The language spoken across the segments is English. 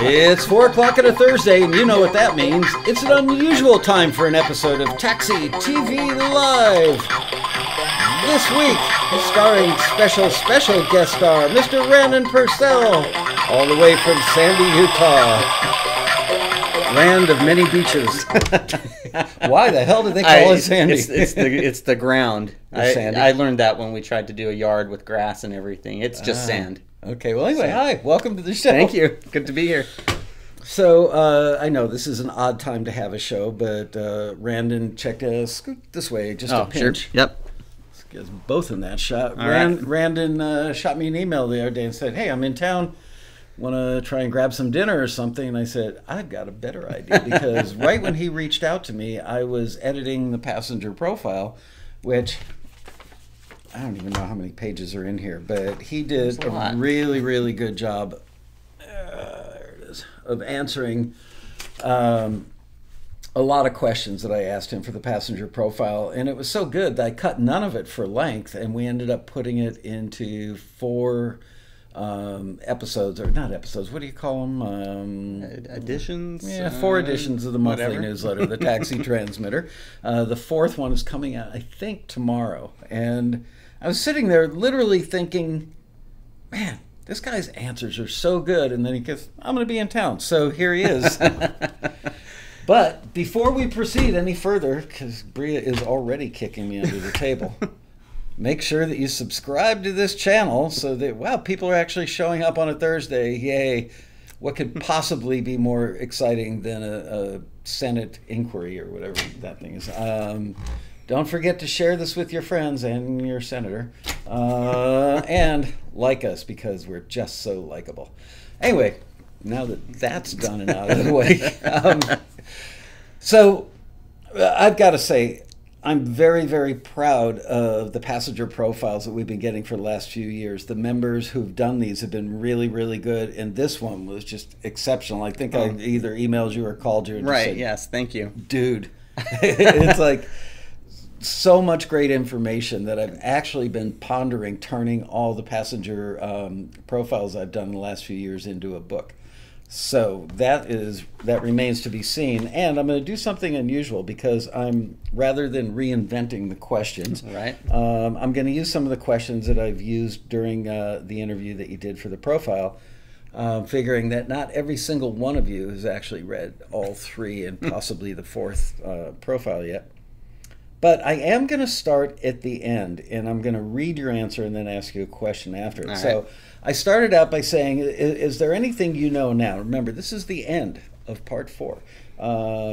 It's 4 o'clock on a Thursday, and you know what that means. It's an unusual time for an episode of Taxi TV Live. This week, starring special guest star, Mr. Randon Purcell, all the way from Sandy, Utah. Land of many beaches. Why the hell did they call it Sandy? It's the ground. I learned that when we tried to do a yard with grass and everything. It's just sand. Okay, well, anyway, hi. Welcome to the show. Thank you. Good to be here. So, I know this is an odd time to have a show, but Randon, check us this way, just a pinch. Sure. Yep. Let's get us both in that shot. Randon shot me an email the other day and said, hey, I'm in town. Want to try and grab some dinner or something? And I said, I've got a better idea, because right when he reached out to me, I was editing the passenger profile, which... I don't even know how many pages are in here, but he did a really good job there it is, of answering a lot of questions that I asked him for the passenger profile. And it was so good that I cut none of it for length, and we ended up putting it into 4 episodes, or not episodes, what do you call them? Editions? Yeah, 4 editions of the monthly newsletter, the Taxi Transmitter. The 4th one is coming out, I think, tomorrow. And I was sitting there literally thinking, man, this guy's answers are so good. And then he goes, I'm going to be in town. So here he is. But before we proceed any further, because Bria is already kicking me under the table, make sure that you subscribe to this channel so that, wow, people are actually showing up on a Thursday. Yay. What could possibly be more exciting than a Senate inquiry or whatever that thing is? Don't forget to share this with your friends and your senator. And like us, because we're just so likable. Anyway, now that that's done and out of the way. So I've got to say, I'm very proud of the passenger profiles that we've been getting for the last few years. The members who've done these have been really good, and this one was just exceptional. I think I either emailed you or called you. And right, just said, yes, thank you. Dude, it's like so much great information that I've actually been pondering turning all the passenger profiles I've done in the last few years into a book. So that remains to be seen, and I'm going to do something unusual, because I'm, rather than reinventing the questions, right, I'm going to use some of the questions that I've used during the interview that you did for the profile, figuring that not every single one of you has actually read all 3 and possibly the 4th profile yet. But I am going to start at the end, and I'm going to read your answer and then ask you a question after it. All so right. I started out by saying, is there anything you know now? Remember, this is the end of part 4,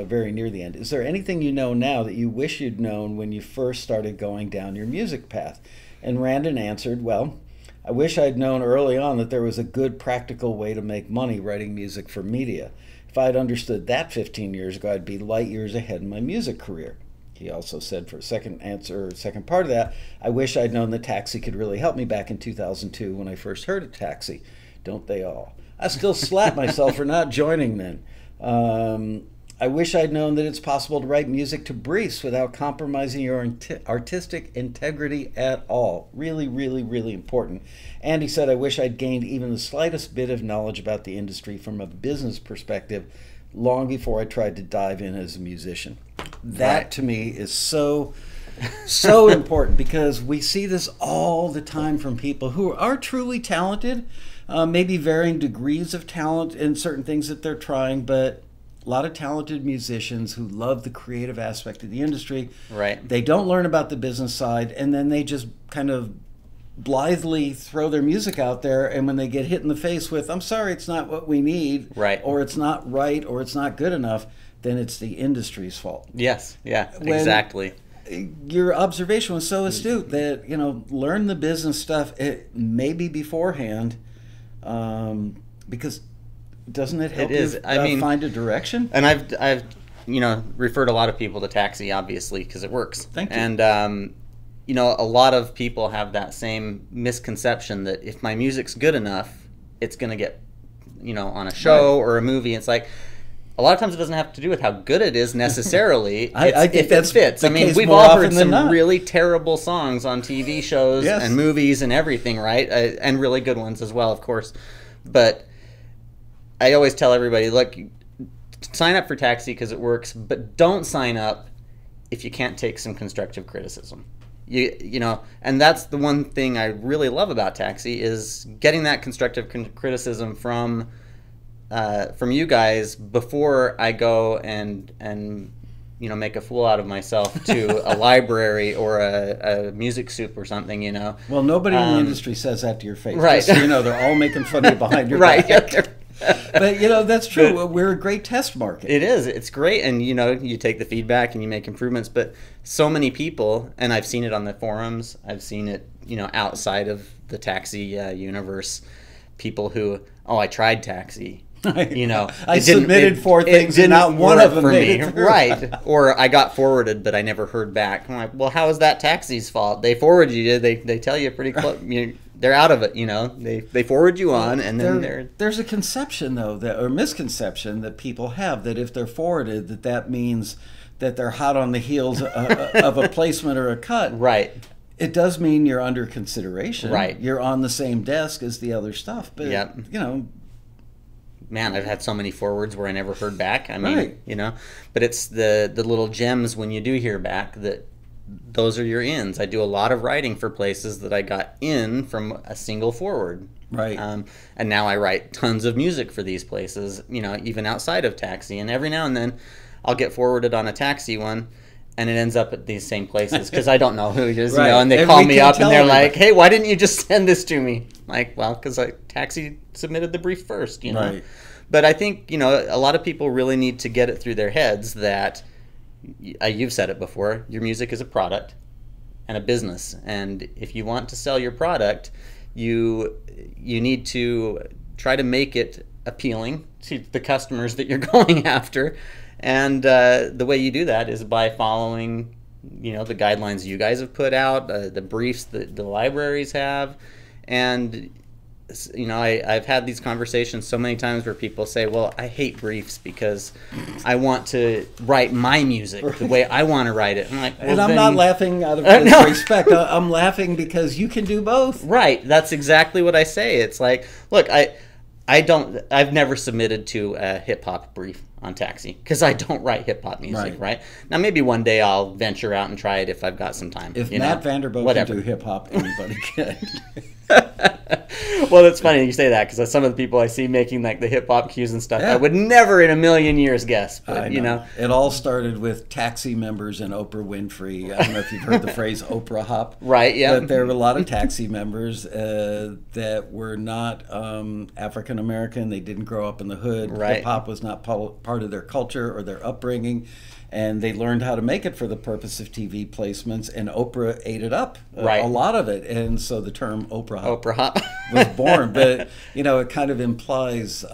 very near the end. Is there anything you know now that you wish you'd known when you first started going down your music path? And Randon answered, well, I wish I'd known early on that there was a good practical way to make money writing music for media. If I'd understood that 15 years ago, I'd be light years ahead in my music career. He also said, for a second answer, second part of that, I wish I'd known that Taxi could really help me back in 2002 when I first heard of Taxi. Don't they all? I still slap myself for not joining then. I wish I'd known that it's possible to write music to briefs without compromising your artistic integrity at all. Really important. And he said, I wish I'd gained even the slightest bit of knowledge about the industry from a business perspective long before I tried to dive in as a musician. That, right, to me is so important, because we see this all the time from people who are truly talented, maybe varying degrees of talent in certain things that they're trying, but a lot of talented musicians who love the creative aspect of the industry. Right. They don't learn about the business side, and then they just kind of blithely throw their music out there, and when they get hit in the face with, I'm sorry, it's not what we need, right, or it's not right, or it's not good enough, then it's the industry's fault. Yes, yeah, when exactly. Your observation was so astute that, you know, learn the business stuff maybe beforehand, because doesn't it help you find a direction? And I've you know, referred a lot of people to Taxi, obviously, because it works. Thank you. And you know, a lot of people have that same misconception that if my music's good enough, it's going to get, you know, on a show, right, or a movie. It's like, a lot of times it doesn't have to do with how good it is necessarily. I think it fits. I mean, we've all heard some really terrible songs on TV shows, yes, and movies and everything, right? And really good ones as well, of course. But I always tell everybody, look, sign up for Taxi because it works, but don't sign up if you can't take some constructive criticism. You know, and that's the one thing I really love about Taxi is getting that constructive criticism from you guys before I go and you know, make a fool out of myself to a library or a music soup or something, you know. Well, nobody in the industry says that to your face. Right. Just so you know, they're all making fun of you behind your back. Right. But, you know, that's true. We're a great test market. It is. It's great. And, you know, you take the feedback and you make improvements. But so many people, and I've seen it on the forums, I've seen it, you know, outside of the Taxi universe, people who, oh, I tried Taxi. You know, I submitted four things and not one of them made it through. Right. Or I got forwarded, but I never heard back. I'm like, well, how is that Taxi's fault? They forward you. They tell you pretty close. You know, they're out of it. You know, they forward you on, and then there's a conception though, that or misconception that people have that if they're forwarded, that means that they're hot on the heels of a placement or a cut. Right. It does mean you're under consideration. Right. You're on the same desk as the other stuff, but yep. You know. Man, I've had so many forwards where I never heard back. I mean, right. You know, but it's the little gems when you do hear back that those are your ins. I do a lot of writing for places that I got in from a single forward. Right. And now I write tons of music for these places, you know, even outside of Taxi. And every now and then I'll get forwarded on a Taxi one. And it ends up at these same places because I don't know who it is, right. You know, and they call me up and they're like, hey, why didn't you just send this to me? Like, well, because Taxi submitted the brief first, you know. Right. But I think, you know, a lot of people really need to get it through their heads that, you've said it before, your music is a product and a business. And if you want to sell your product, you need to try to make it appealing to the customers that you're going after. And the way you do that is by following, you know, the guidelines you guys have put out, the briefs that the libraries have. And, you know, I've had these conversations so many times where people say, well, I hate briefs because I want to write my music the way I want to write it. I'm like, well, and I'm not laughing out of respect. I'm laughing because you can do both. Right. That's exactly what I say. It's like, look, I've never submitted to a hip-hop brief on Taxi because I don't write hip-hop music, right? Now, maybe one day I'll venture out and try it if I've got some time. If Matt Vanderbilt can do hip-hop, anybody can. Well, that's funny you say that because some of the people I see making like the hip-hop cues and stuff, yeah. I would never in a million years guess. But, you know. It all started with Taxi members and Oprah Winfrey. I don't know if you've heard the phrase Oprah hop. Right, yeah. But there were a lot of Taxi members that were not African-American. They didn't grow up in the hood. Right. Hip-hop was not part of their culture or their upbringing. And they learned how to make it for the purpose of TV placements, and Oprah ate it up, a lot of it. And so the term Oprah hop was born. But, you know, it kind of implies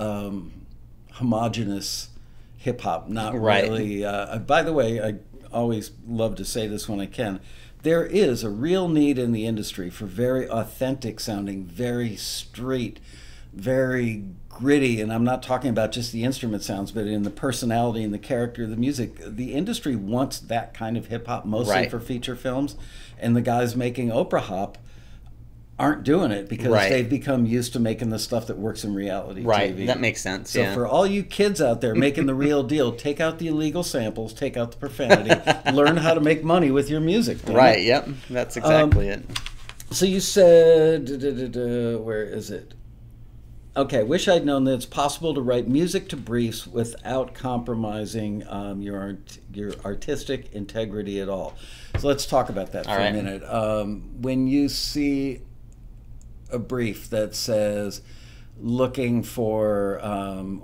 homogenous hip-hop, not really. By the way, I always love to say this when I can. There is a real need in the industry for very authentic-sounding, very straight, very gritty, and I'm not talking about just the instrument sounds, but in the personality and the character of the music. The industry wants that kind of hip-hop mostly for feature films, and the guys making Oprah hop aren't doing it because they've become used to making the stuff that works in reality TV. That makes sense. So for all you kids out there making the real deal, take out the illegal samples, take out the profanity, learn how to make money with your music. Right, yep, that's exactly it. So you said, where is it? Okay, wish I'd known that it's possible to write music to briefs without compromising your artistic integrity at all. So let's talk about that for a minute. When you see a brief that says looking for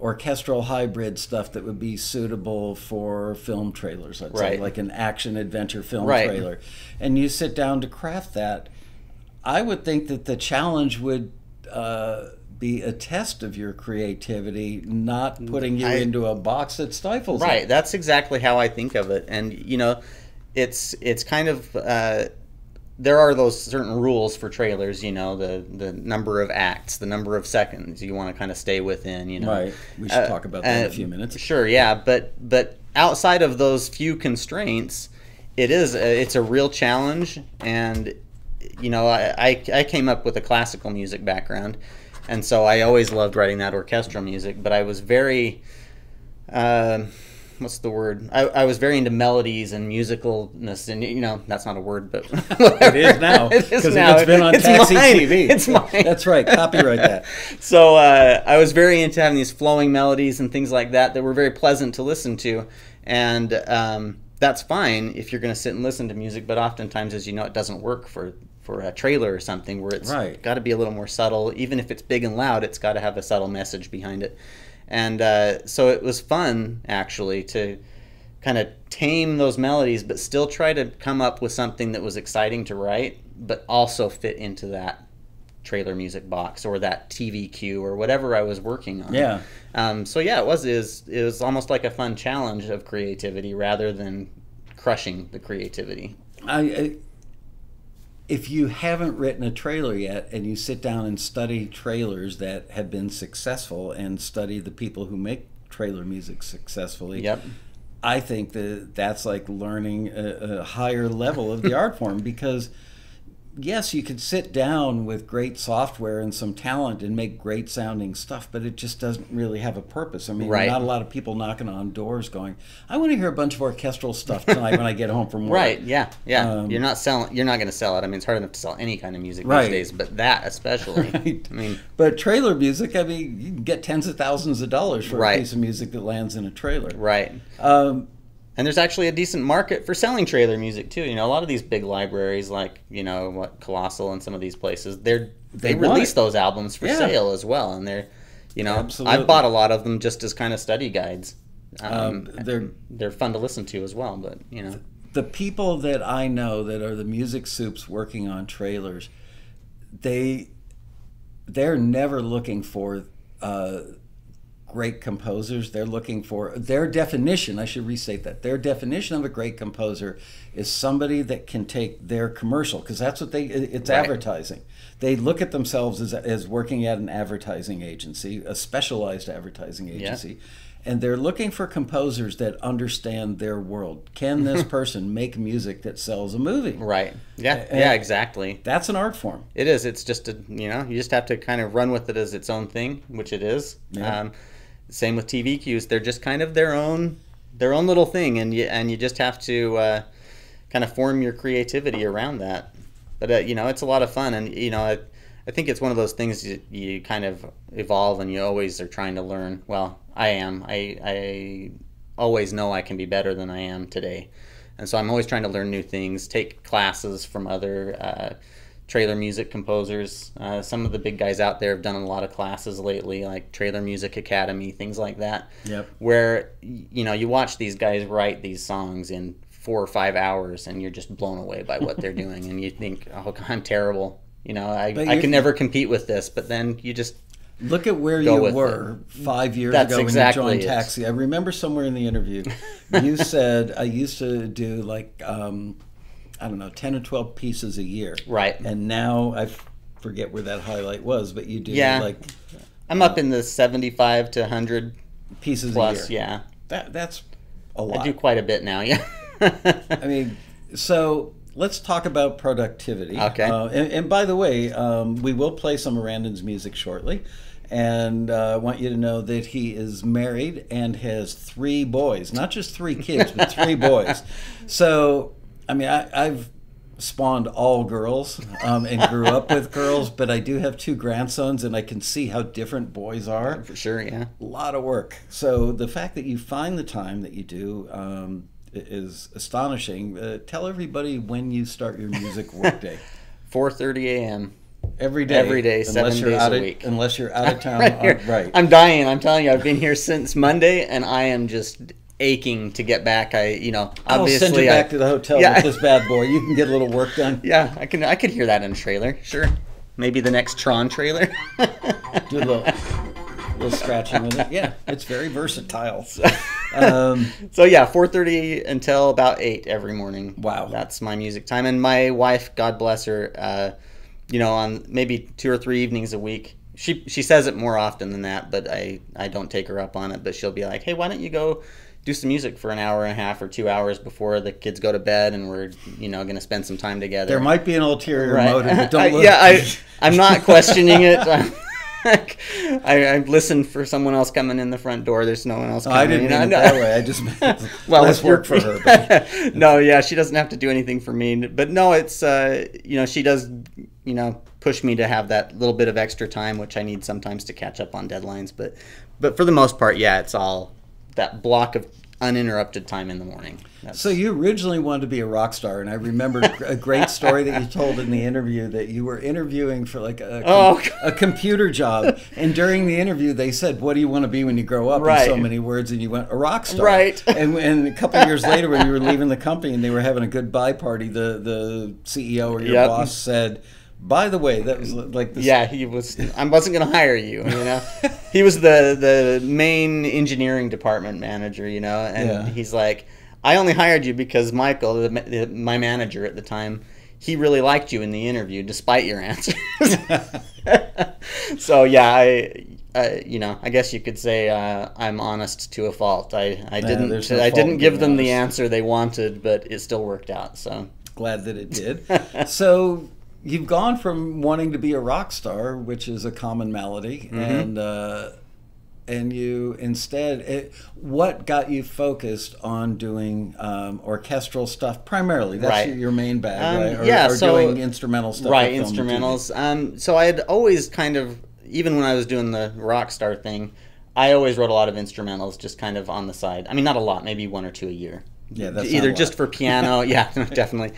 orchestral hybrid stuff that would be suitable for film trailers, let's say, like an action-adventure film trailer, and you sit down to craft that, I would think that the challenge would... be a test of your creativity, not putting you into a box that stifles it. Right, that's exactly how I think of it. And, you know, it's kind of, there are those certain rules for trailers, you know, the number of acts, the number of seconds you want to kind of stay within, you know. Right, we should talk about that in a few minutes. Sure, yeah, but outside of those few constraints, it's a real challenge. And, you know, I came up with a classical music background. And so I always loved writing that orchestral music, but I was very, what's the word? I was very into melodies and musicalness, and you know, that's not a word, but it is now. It is now. It's been on Taxi TV. It's mine. That's right. Copyright that. So I was very into having these flowing melodies and things like that that were very pleasant to listen to, and that's fine if you're going to sit and listen to music. But oftentimes, as you know, it doesn't work for a trailer or something where it's got to be a little more subtle. Even if it's big and loud, it's got to have a subtle message behind it. And so it was fun, actually, to kind of tame those melodies, but still try to come up with something that was exciting to write, but also fit into that trailer music box or that TV cue or whatever I was working on. Yeah. So yeah, it was almost like a fun challenge of creativity rather than crushing the creativity. If you haven't written a trailer yet and you sit down and study trailers that have been successful and study the people who make trailer music successfully, I think that that's like learning a higher level of the art form, because yes, you could sit down with great software and some talent and make great sounding stuff, but it just doesn't really have a purpose. I mean, not a lot of people knocking on doors going, I want to hear a bunch of orchestral stuff tonight when I get home from work. Right, yeah, yeah. You're not going to sell it. I mean, it's hard enough to sell any kind of music these days, but that especially. I mean, but trailer music, I mean, you can get tens of thousands of dollars for a piece of music that lands in a trailer. Right. And there's actually a decent market for selling trailer music too. You know, a lot of these big libraries, like Colossal and some of these places, they release those albums for sale as well. And they're, you know, I bought a lot of them just as kind of study guides. They're fun to listen to as well. But you know, the people that I know that are the music soups working on trailers, they're never looking for great composers. They're looking for their definition. I should restate that. Their definition of a great composer is somebody that can take their commercial, because that's what it's advertising. They look at themselves as working at an advertising agency, a specialized advertising agency, and they're looking for composers that understand their world. Can this person make music that sells a movie? Right. Yeah. And yeah, exactly. That's an art form. It is. It's just you just have to kind of run with it as its own thing, which it is. Yeah. Same with TV cues. They're just kind of their own little thing, and you just have to kind of form your creativity around that. But you know, it's a lot of fun, and you know, I think it's one of those things you kind of evolve, and you always are trying to learn. Well, I am. I always know I can be better than I am today, and so I'm always trying to learn new things, take classes from other trailer music composers. Some of the big guys out there have done a lot of classes lately, like Trailer Music Academy, things like that. Yep. Where, you know, you watch these guys write these songs in 4 or 5 hours and you're just blown away by what they're doing. And you think, oh, I'm terrible. You know, I can never compete with this. But then you just look at where you were 5 years ago when you joined Taxi. I remember somewhere in the interview, you said, I used to do like, I don't know, 10 or 12 pieces a year. Right. And now I forget where that highlight was, but you do like... I'm up in the 75 to 100 pieces plus, a year. Yeah. That's a lot. I do quite a bit now, yeah. I mean, so let's talk about productivity. Okay. And by the way, we will play some of Randon's music shortly. And I want you to know that he is married and has 3 boys. Not just 3 kids, but 3 boys. So... I mean, I've spawned all girls and grew up with girls, but I do have 2 grandsons, and I can see how different boys are. For sure, yeah. A lot of work. So the fact that you find the time that you do is astonishing. Tell everybody when you start your music workday. 4:30 a.m. Every day. Every day, 7 days a week. Unless you're out of town. Right. I'm dying. I'm telling you, I've been here since Monday, and I am just... aching to get back. Obviously I'll send you back to the hotel with this bad boy. You can get a little work done. Yeah, I could hear that in a trailer. Sure, maybe the next Tron trailer. Do a little scratching with it. Yeah, it's very versatile. So yeah, 4:30 until about 8 every morning. Wow, that's my music time. And my wife, God bless her, you know, on maybe 2 or 3 evenings a week. She says it more often than that, but I don't take her up on it. But she'll be like, hey, why don't you go do some music for 1.5 hours or 2 hours before the kids go to bed, and we're, you know, going to spend some time together. There might be an ulterior motive, but don't look. I'm not questioning it. I listened for someone else coming in the front door. There's no one else coming. I didn't mean it that way. I just well, let's work for her. But. No, yeah, she doesn't have to do anything for me. But no, it's she does push me to have that little bit of extra time, which I need sometimes to catch up on deadlines. But for the most part, yeah, it's all that block of uninterrupted time in the morning. So you originally wanted to be a rock star, and I remember a great story that you told in the interview that you were interviewing for like a computer job, and during the interview they said, "What do you want to be when you grow up?" Right. In so many words, and you went, "A rock star." Right. And a couple of years later, when you were leaving the company and they were having a goodbye party, the CEO or your boss said, "By the way, that was like this." Yeah, he was. I wasn't going to hire you. He was the main engineering department manager. And he's like, "I only hired you because Michael, my manager at the time, he really liked you in the interview, despite your answers." So yeah, I guess you could say I'm honest to a fault. I didn't give them the answer they wanted, but it still worked out. So glad that it did. So. You've gone from wanting to be a rock star, which is a common malady, and you instead, what got you focused on doing orchestral stuff primarily? That's your main bag, right? Doing instrumental stuff. Right, instrumentals. So I had always kind of, even when I was doing the rock star thing, I always wrote a lot of instrumentals just kind of on the side. I mean, not a lot, maybe one or two a year. Yeah, that's either just for piano, yeah, definitely.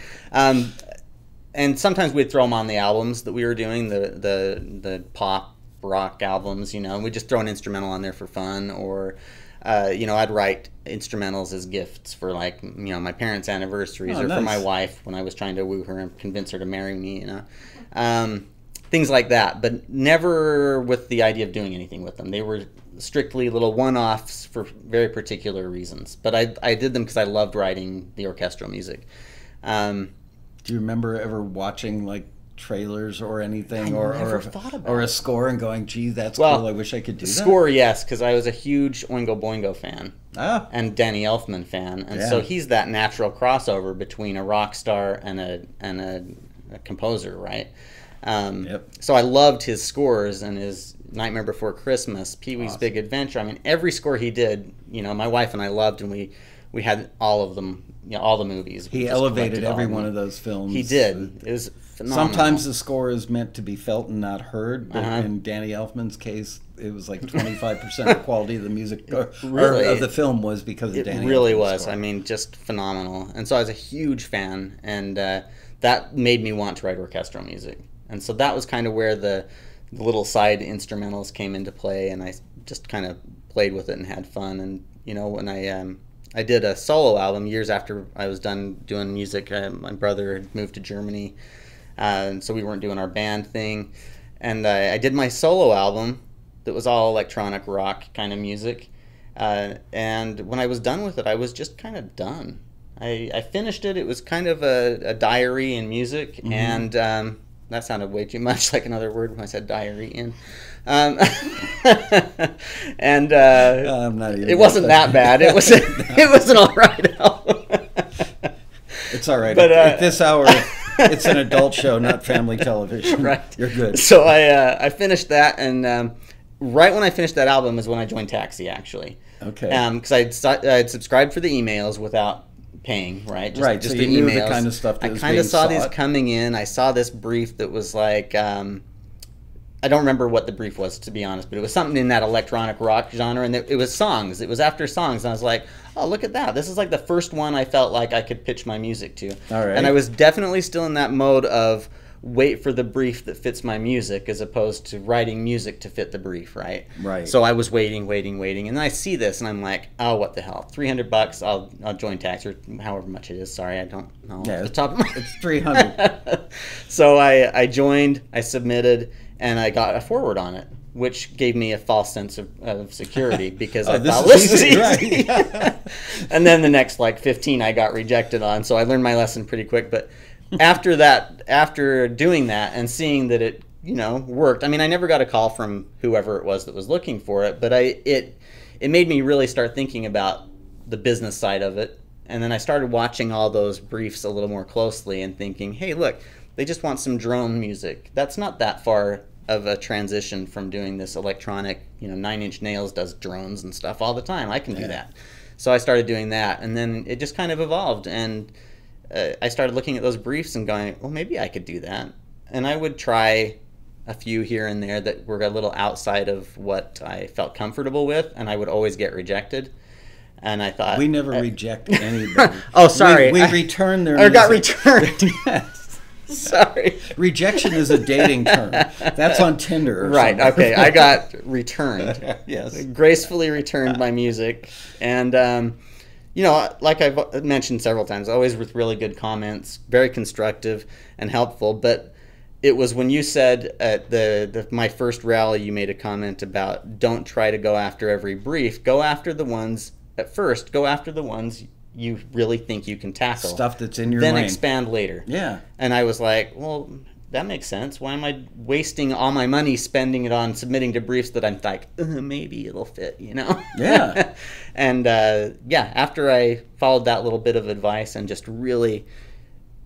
And sometimes we'd throw them on the albums that we were doing, the pop rock albums, and we'd just throw an instrumental on there for fun, or I'd write instrumentals as gifts for, like, my parents' anniversaries, or for my wife when I was trying to woo her and convince her to marry me, things like that, but never with the idea of doing anything with them. They were strictly little one-offs for very particular reasons, but I did them because I loved writing the orchestral music. Do you remember ever watching, like, trailers or anything, or a score and going, "Gee, that's cool. I wish I could do that." Score, yes, because I was a huge Oingo Boingo fan and Danny Elfman fan, and so he's that natural crossover between a rock star and a composer, right? So I loved his scores, and his Nightmare Before Christmas, Pee-wee's Big Adventure. I mean, every score he did, my wife and I loved, and we had all of them, all the movies. He elevated every one of those films. He did. It was phenomenal. Sometimes the score is meant to be felt and not heard, but in Danny Elfman's case, it was like 25% of quality of the music, or of the film, was because of Danny Elfman's score. I mean, just phenomenal. And so I was a huge fan, and that made me want to write orchestral music. And so that was kind of where the little side instrumentals came into play, and I just kind of played with it and had fun. And, when I did a solo album years after I was done doing music. My brother had moved to Germany, and so we weren't doing our band thing. And I did my solo album that was all electronic rock kind of music. And when I was done with it, I was just kind of done. I finished it. It was kind of a diary in music, and that sounded way too much like another word when I said diary in. And I'm not even, it wasn't that bad. It was it was an all right album. It's all right. But at this hour, it's an adult show, not family television. Right. You're good. So I finished that, and right when I finished that album is when I joined Taxi, actually. Okay. Because I'd subscribed for the emails without paying, right? Just so you knew the kind of stuff that was being sought. I kind of saw these coming in. I saw this brief that was like, I don't remember what the brief was, to be honest, but it was something in that electronic rock genre, and it was songs. It was after songs, and I was like, oh, look at that. This is like the first one I felt like I could pitch my music to. All right. And I was definitely still in that mode of wait for the brief that fits my music, as opposed to writing music to fit the brief, right? Right. So I was waiting, and then I see this, and I'm like, oh, what the hell? $300, I'll join Taxi, or however much it is. Sorry, I don't know. Yeah, it's $300. So I joined, I submitted, and I got a forward on it, which gave me a false sense of security, because I thought, this is easy. And then the next, like, 15 I got rejected on, so I learned my lesson pretty quick. But after that, after doing that and seeing that it, worked, I mean, I never got a call from whoever it was that was looking for it, but it made me really start thinking about the business side of it. And then I started watching all those briefs a little more closely and thinking, hey, look, they just want some drone music. That's not that far of a transition from doing this electronic, you know, Nine Inch Nails does drones and stuff all the time. I can do that. So I started doing that, and then it just kind of evolved. And I started looking at those briefs and going, well, maybe I could do that. And I would try a few here and there that were a little outside of what I felt comfortable with, and I would always get rejected. And I thought, we never reject anybody. Oh, sorry. We returned their music. Or got returned. Yes. Sorry. Rejection is a dating term. That's on Tinder or right, something. Okay. I got returned. Yes. Gracefully returned my music. And, you know, like I've mentioned several times, always with really good comments, very constructive and helpful. But it was when you said at my first rally, you made a comment about don't try to go after every brief. Go after the ones... At first, go after the ones you really think you can tackle. Stuff that's in your lane. Then expand later. Yeah. And I was like, well, that makes sense. Why am I wasting all my money spending it on submitting to briefs that I'm like, maybe it'll fit, you know? Yeah. And, yeah, after I followed that little bit of advice and just really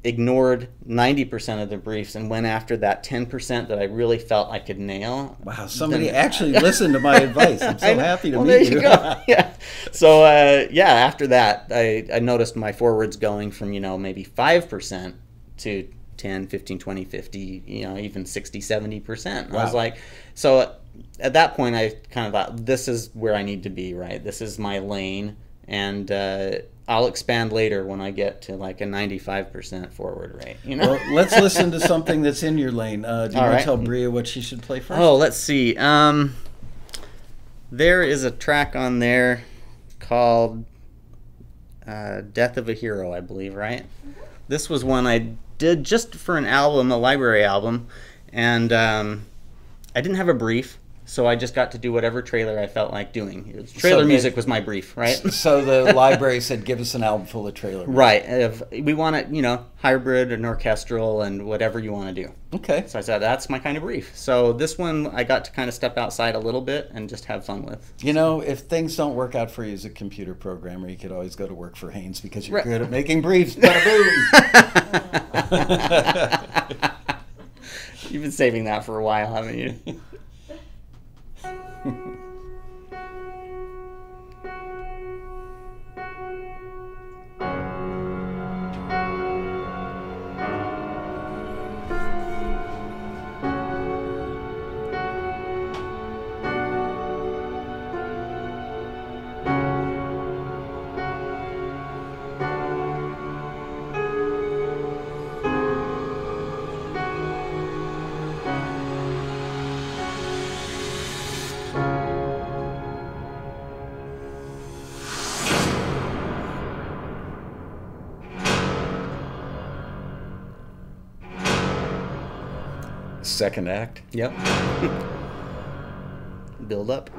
ignored 90% of the briefs and went after that 10% that I really felt I could nail. Wow, somebody actually listened to my advice. I'm so happy to meet you. Go. Yeah. So, yeah, after that, I noticed my forwards going from, you know, maybe 5% to 10, 15, 20, 50, you know, even 60, 70%. Wow. I was like, so at that point, I kind of thought, this is where I need to be, right? This is my lane. And, I'll expand later when I get to like a 95% forward rate. You know? Well, let's listen to something that's in your lane. Do you want to tell Bria what she should play first? Oh, let's see. There is a track on there called Death of a Hero, I believe, right? This was one I did just for an album, a library album, and I didn't have a brief. So I just got to do whatever trailer I felt like doing. Trailer music was my brief, right? So the library said, give us an album full of trailer music. Right. If we want it, you know, hybrid and orchestral and whatever you want to do. Okay. So I said, that's my kind of brief. So this one, I got to kind of step outside a little bit and just have fun with. You know, if things don't work out for you as a computer programmer, you could always go to work for Haynes because you're good at making briefs. You've been saving that for a while, haven't you? Second act. Yep. Build up.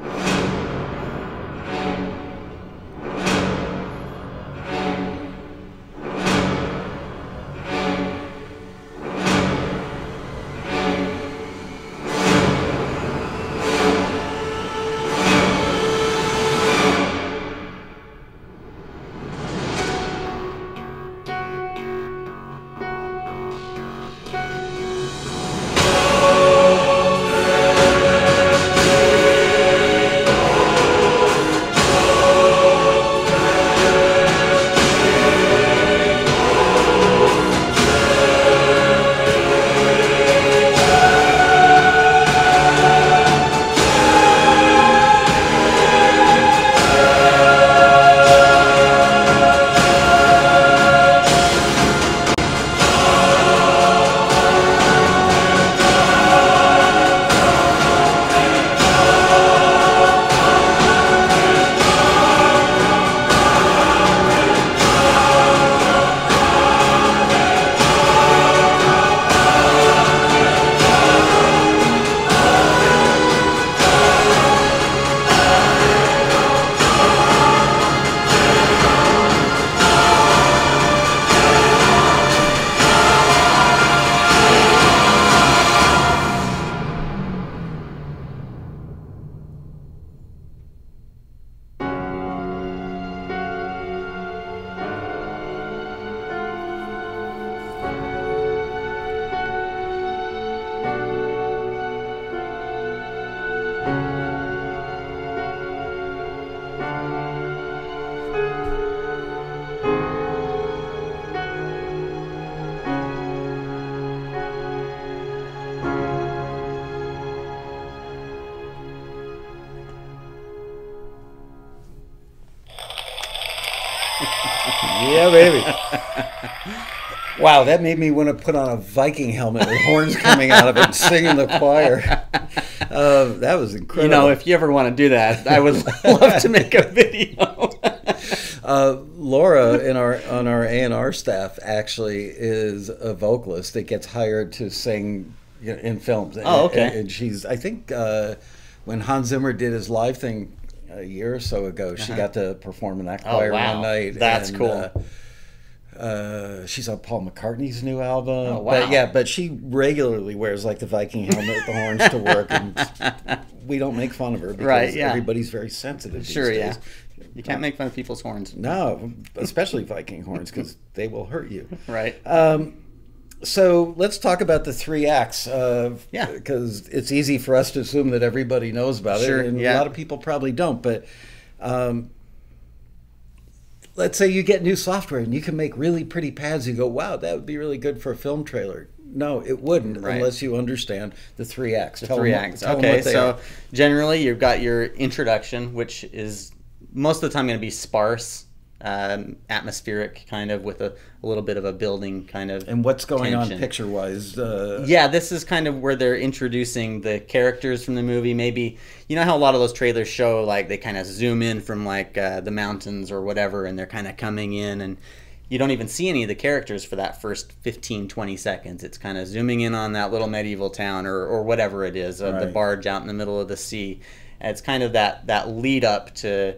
Yeah, baby. Wow, that made me want to put on a Viking helmet with horns coming out of it and sing in the choir. That was incredible. You know, if you ever want to do that, I would love to make a video. Laura on our A&R staff actually is a vocalist that gets hired to sing in films. Oh, okay. And she's, I think, when Hans Zimmer did his live thing a year or so ago, she got to perform in that choir one night. That's cool. She's on Paul McCartney's new album. Oh, wow. But yeah, but she regularly wears like the Viking helmet with the horns to work, and we don't make fun of her because everybody's very sensitive these days. You can't make fun of people's horns. No, especially Viking horns, because they will hurt you. Right. So let's talk about the three acts. Because it's easy for us to assume that everybody knows about it, and a lot of people probably don't. But let's say you get new software and you can make really pretty pads. You go, wow, that would be really good for a film trailer. No, it wouldn't unless you understand the three acts. Okay, so generally you've got your introduction, which is most of the time going to be sparse, atmospheric kind of, with a little bit of a building kind of and what's going tension. On picture-wise. Yeah, this is kind of where they're introducing the characters from the movie. Maybe, you know how a lot of those trailers show, like, they kind of zoom in from, like, the mountains or whatever, and they're kind of coming in, and you don't even see any of the characters for that first 15, 20 seconds. It's kind of zooming in on that little medieval town or whatever it is, the barge out in the middle of the sea. And it's kind of that lead up to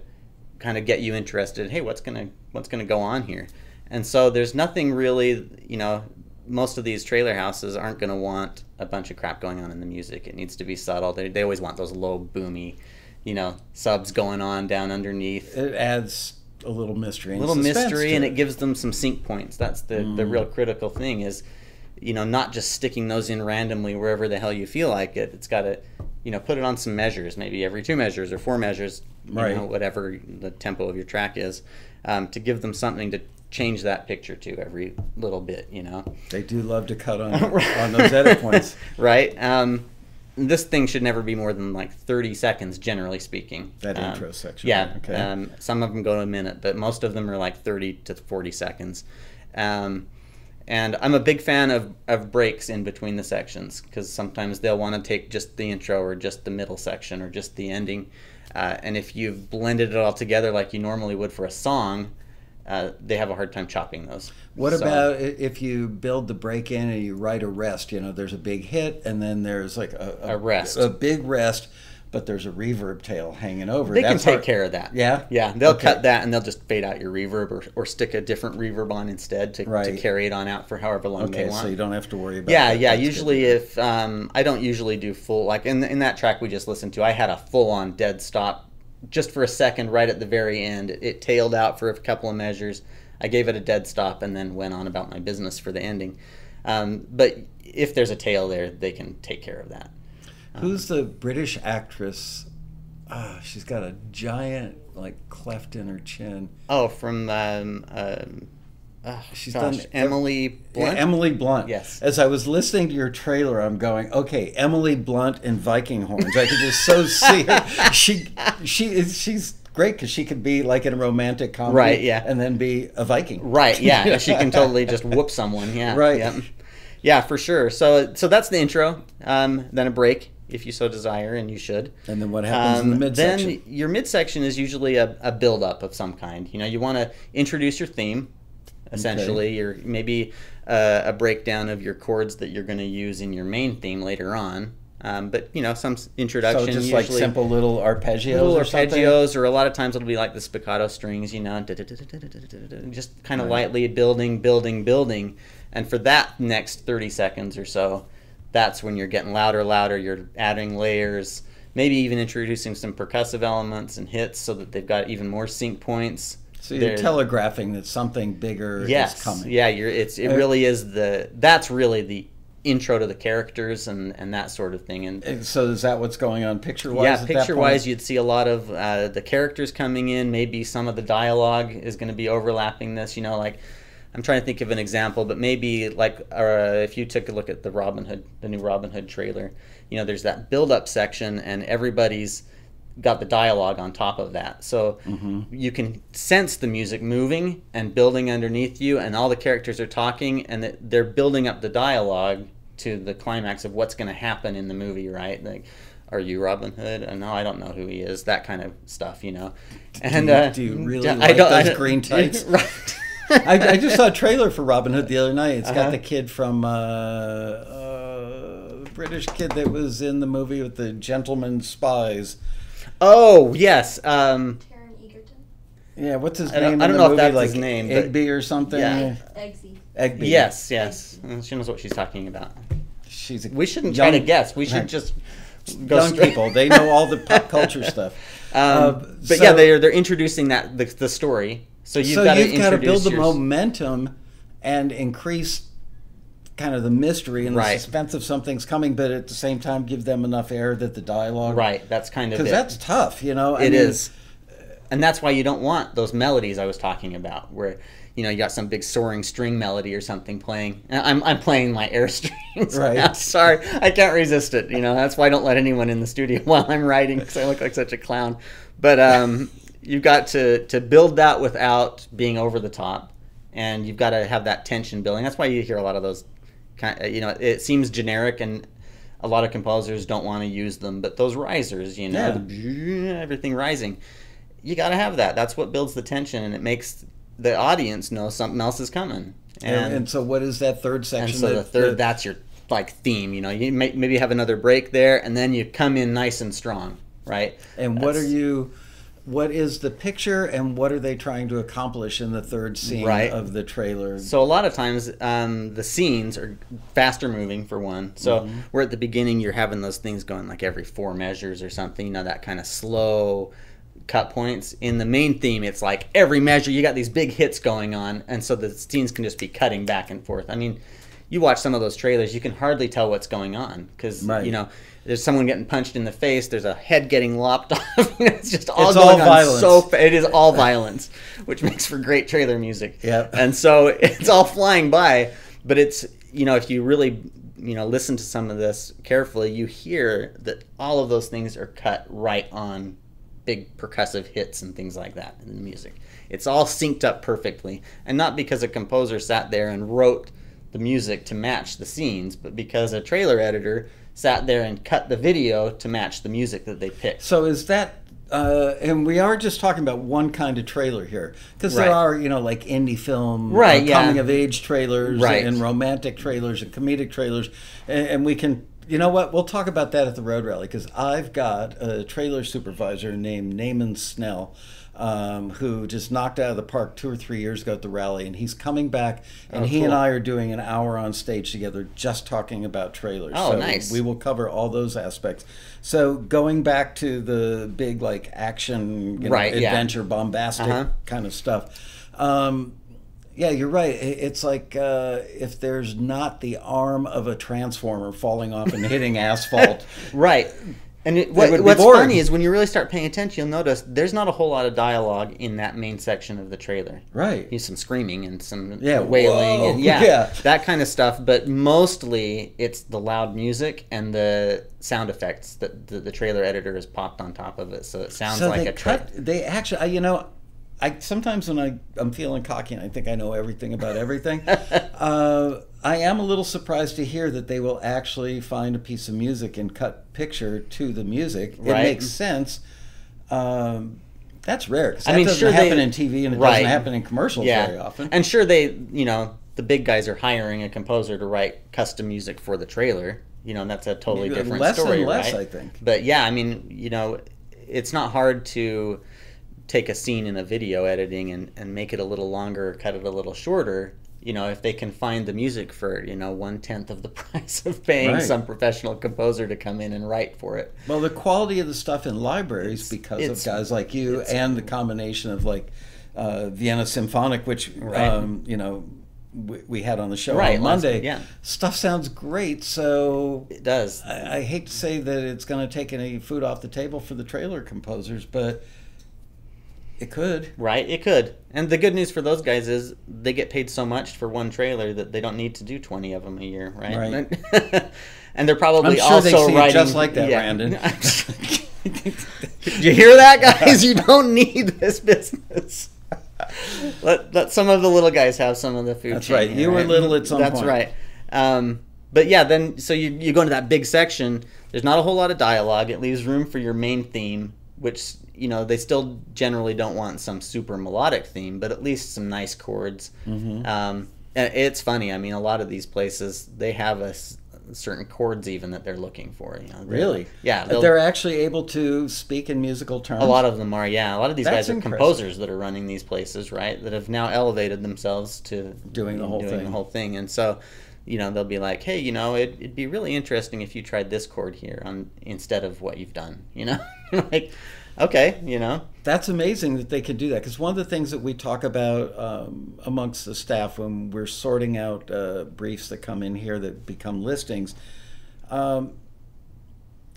kind of get you interested. Hey, what's gonna go on here? And so there's nothing really, you know, most of these trailer houses aren't gonna want a bunch of crap going on in the music. It needs to be subtle. They always want those low boomy, you know, subs going on down underneath. It adds a little mystery and it gives them some sync points. That's the real critical thing is, you know, not just sticking those in randomly wherever the hell you feel like it. It's got to, you know, put it on some measures, maybe every 2 measures or 4 measures, you know, whatever the tempo of your track is, to give them something to change that picture to every little bit, you know. They do love to cut on, on those edit points. Right. This thing should never be more than like 30 seconds, generally speaking. That intro section. Yeah. Okay. Some of them go to a minute, but most of them are like 30 to 40 seconds. And I'm a big fan of breaks in between the sections, because sometimes they'll want to take just the intro or just the middle section or just the ending. And if you've blended it all together like you normally would for a song, they have a hard time chopping those. What about if you build the break in and you write a rest? You know, there's a big hit and then there's like a rest. A big rest, but there's a reverb tail hanging over. They can take care of that. Yeah? Yeah. They'll cut that and they'll just fade out your reverb or stick a different reverb on instead to carry it on out for however long they want. Okay, so you don't have to worry about that. Yeah, usually if I don't usually do full, like in that track we just listened to, I had a full-on dead stop just for a second right at the very end. It tailed out for a couple of measures. I gave it a dead stop and then went on about my business for the ending. But if there's a tail there, they can take care of that. Who's the British actress? Oh, she's got a giant, like, cleft in her chin. Oh, from she's done Emily Blunt. Yeah, Emily Blunt. Yes. As I was listening to your trailer, I'm going, okay, Emily Blunt and Viking horns. I could just so see her. She's great because she could be like in a romantic comedy, and then be a Viking. Right. Yeah. She can totally just whoop someone. Yeah. Right. Yep. Yeah, for sure. So that's the intro. Then a break, if you so desire, and you should. And then what happens in the midsection? Then your midsection is usually a build-up of some kind. You know, you want to introduce your theme, essentially, your maybe a breakdown of your chords that you're going to use in your main theme later on. But, you know, some introduction. So just usually, like simple little arpeggios or a lot of times it'll be like the spiccato strings, you know, just kind of lightly building. And for that next 30 seconds or so, that's when you're getting louder, you're adding layers, maybe even introducing some percussive elements and hits so that they've got even more sync points. So you're telegraphing that something bigger is coming. Yeah, it really is that's really the intro to the characters and that sort of thing. And so is that what's going on picture-wise? Yeah, picture-wise, you'd see a lot of the characters coming in. Maybe some of the dialogue is going to be overlapping this. You know, like I'm trying to think of an example, but maybe like if you took a look at the new Robin Hood trailer, you know, there's that build-up section and everybody's got the dialogue on top of that. So you can sense the music moving and building underneath you, and all the characters are talking, and they're building up the dialogue to the climax of what's going to happen in the movie, right? Like, are you Robin Hood? And no, I don't know who he is. That kind of stuff, you know. And do you really like those green tights? Right. I just saw a trailer for Robin Hood the other night. It's got the kid from British kid that was in the movie with the Gentleman Spies. Oh yes, Taron Egerton. Yeah, what's his name? I don't know if that's his name. Egby or something. Yeah. Egby. Yes, yes. She knows what she's talking about. She's. We shouldn't try to guess. We should just. Young people, they know all the pop culture stuff. But so, yeah, they're introducing that the story. So you've got to build the momentum and increase kind of the mystery and the suspense of something's coming, but at the same time give them enough air that the dialogue. Right, that's kind of it. Because that's tough, you know. I mean, it is. And that's why you don't want those melodies I was talking about, where you know you got some big soaring string melody or something playing. I'm playing my air strings. Right. Now. Sorry, I can't resist it. You know that's why I don't let anyone in the studio while I'm writing because I look like such a clown. But you've got to build that without being over the top, and you've got to have that tension building. That's why you hear a lot of those. You know, it seems generic and. A lot of composers don't want to use them, but those risers, you know, everything rising. You got to have that. That's what builds the tension, and it makes the audience know something else is coming. And so what is that third section? And so that's your like theme. You know, you maybe have another break there, and then you come in nice and strong, right? And what is the picture, and what are they trying to accomplish in the third scene of the trailer? So a lot of times the scenes are faster moving for one. So we're at the beginning, you're having those things going like every 4 measures or something, you know, that kind of slow cut points. In the main theme, it's like every measure you got these big hits going on, and so the scenes can just be cutting back and forth. I mean, you watch some of those trailers, you can hardly tell what's going on because you know there's someone getting punched in the face, there's a head getting lopped off. It's just all going on. So it is all violence, which makes for great trailer music. Yeah, and so it's all flying by, but it's you know if you really listen to some of this carefully, you hear that all of those things are cut right on. Big percussive hits and things like that in the music. It's all synced up perfectly, and not because a composer sat there and wrote the music to match the scenes, but because a trailer editor sat there and cut the video to match the music that they picked. So is that, and we are just talking about one kind of trailer here, because there are, you know, like indie film, coming-of-age trailers, and romantic trailers, and comedic trailers, and we can... You know what? We'll talk about that at the road rally because I've got a trailer supervisor named Naaman Snell who just knocked out of the park 2 or 3 years ago at the rally, and he's coming back, and he and I are doing an hour on stage together just talking about trailers. Oh, so nice. We will cover all those aspects. So going back to the big like action, you know, adventure, bombastic kind of stuff. Yeah, you're right. It's like if there's not the arm of a transformer falling off and hitting asphalt. And what's funny is when you really start paying attention, you'll notice there's not a whole lot of dialogue in that main section of the trailer. Right. There's some screaming and some wailing and that kind of stuff. But mostly it's the loud music and the sound effects that the trailer editor has popped on top of it. So it sounds like a trailer. They actually, you know... sometimes when I'm feeling cocky and I think I know everything about everything, I am a little surprised to hear that they will actually find a piece of music and cut picture to the music. It makes sense. That's rare. That doesn't happen in TV, and it doesn't happen in commercials very often. And sure, they, you know, the big guys are hiring a composer to write custom music for the trailer. You know, and that's a totally different story, and less, I think. But yeah, I mean, you know, it's not hard to... take a scene in a video editing and make it a little longer or cut it a little shorter, you know, if they can find the music for, you know, 1/10 of the price of paying some professional composer to come in and write for it. Well, the quality of the stuff in libraries because of guys like you and the combination of like Vienna Symphonic, which, you know, we had on the show on Monday. Stuff sounds great, so... It does. I hate to say that it's going to take any food off the table for the trailer composers, but... It could. Right, it could. And the good news for those guys is they get paid so much for one trailer that they don't need to do 20 of them a year, right? Right. And they're probably also writing... I'm sure they see it just like that, Randon. Did you hear that, guys? You don't need this business. Let some of the little guys have some of the food. That's right. You were little at some point. That's right. But yeah, then so you go into that big section. There's not a whole lot of dialogue. It leaves room for your main theme, which, you know, they still generally don't want some super melodic theme, but at least some nice chords. Mm-hmm. And it's funny. I mean, a lot of these places, they have a certain chords even that they're looking for. You know, really? Yeah. They're actually able to speak in musical terms? A lot of them are, yeah. A lot of these guys are composers that are running these places, right, that have now elevated themselves to doing the whole thing. And so, you know, they'll be like, hey, you know, it'd be really interesting if you tried this chord here instead of what you've done, you know? Like, okay, you know. That's amazing that they could do that, because one of the things that we talk about amongst the staff when we're sorting out briefs that come in here that become listings, I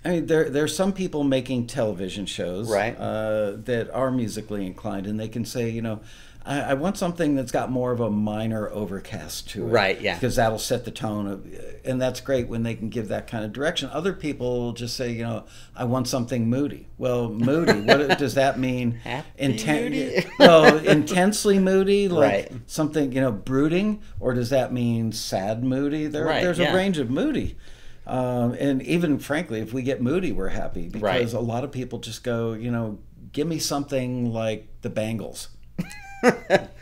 mean, there's some people making television shows, right, that are musically inclined, and they can say, you know, I want something that's got more of a minor overcast to it. Right, yeah. Because that'll set the tone of, and that's great when they can give that kind of direction. Other people just say, you know, I want something moody. Well, moody, what does that mean? Moody? Well, intensely moody, like something, you know, brooding, or does that mean sad moody? There's a range of moody. And even, frankly, if we get moody, we're happy, because a lot of people just go, you know, give me something like the Bangles.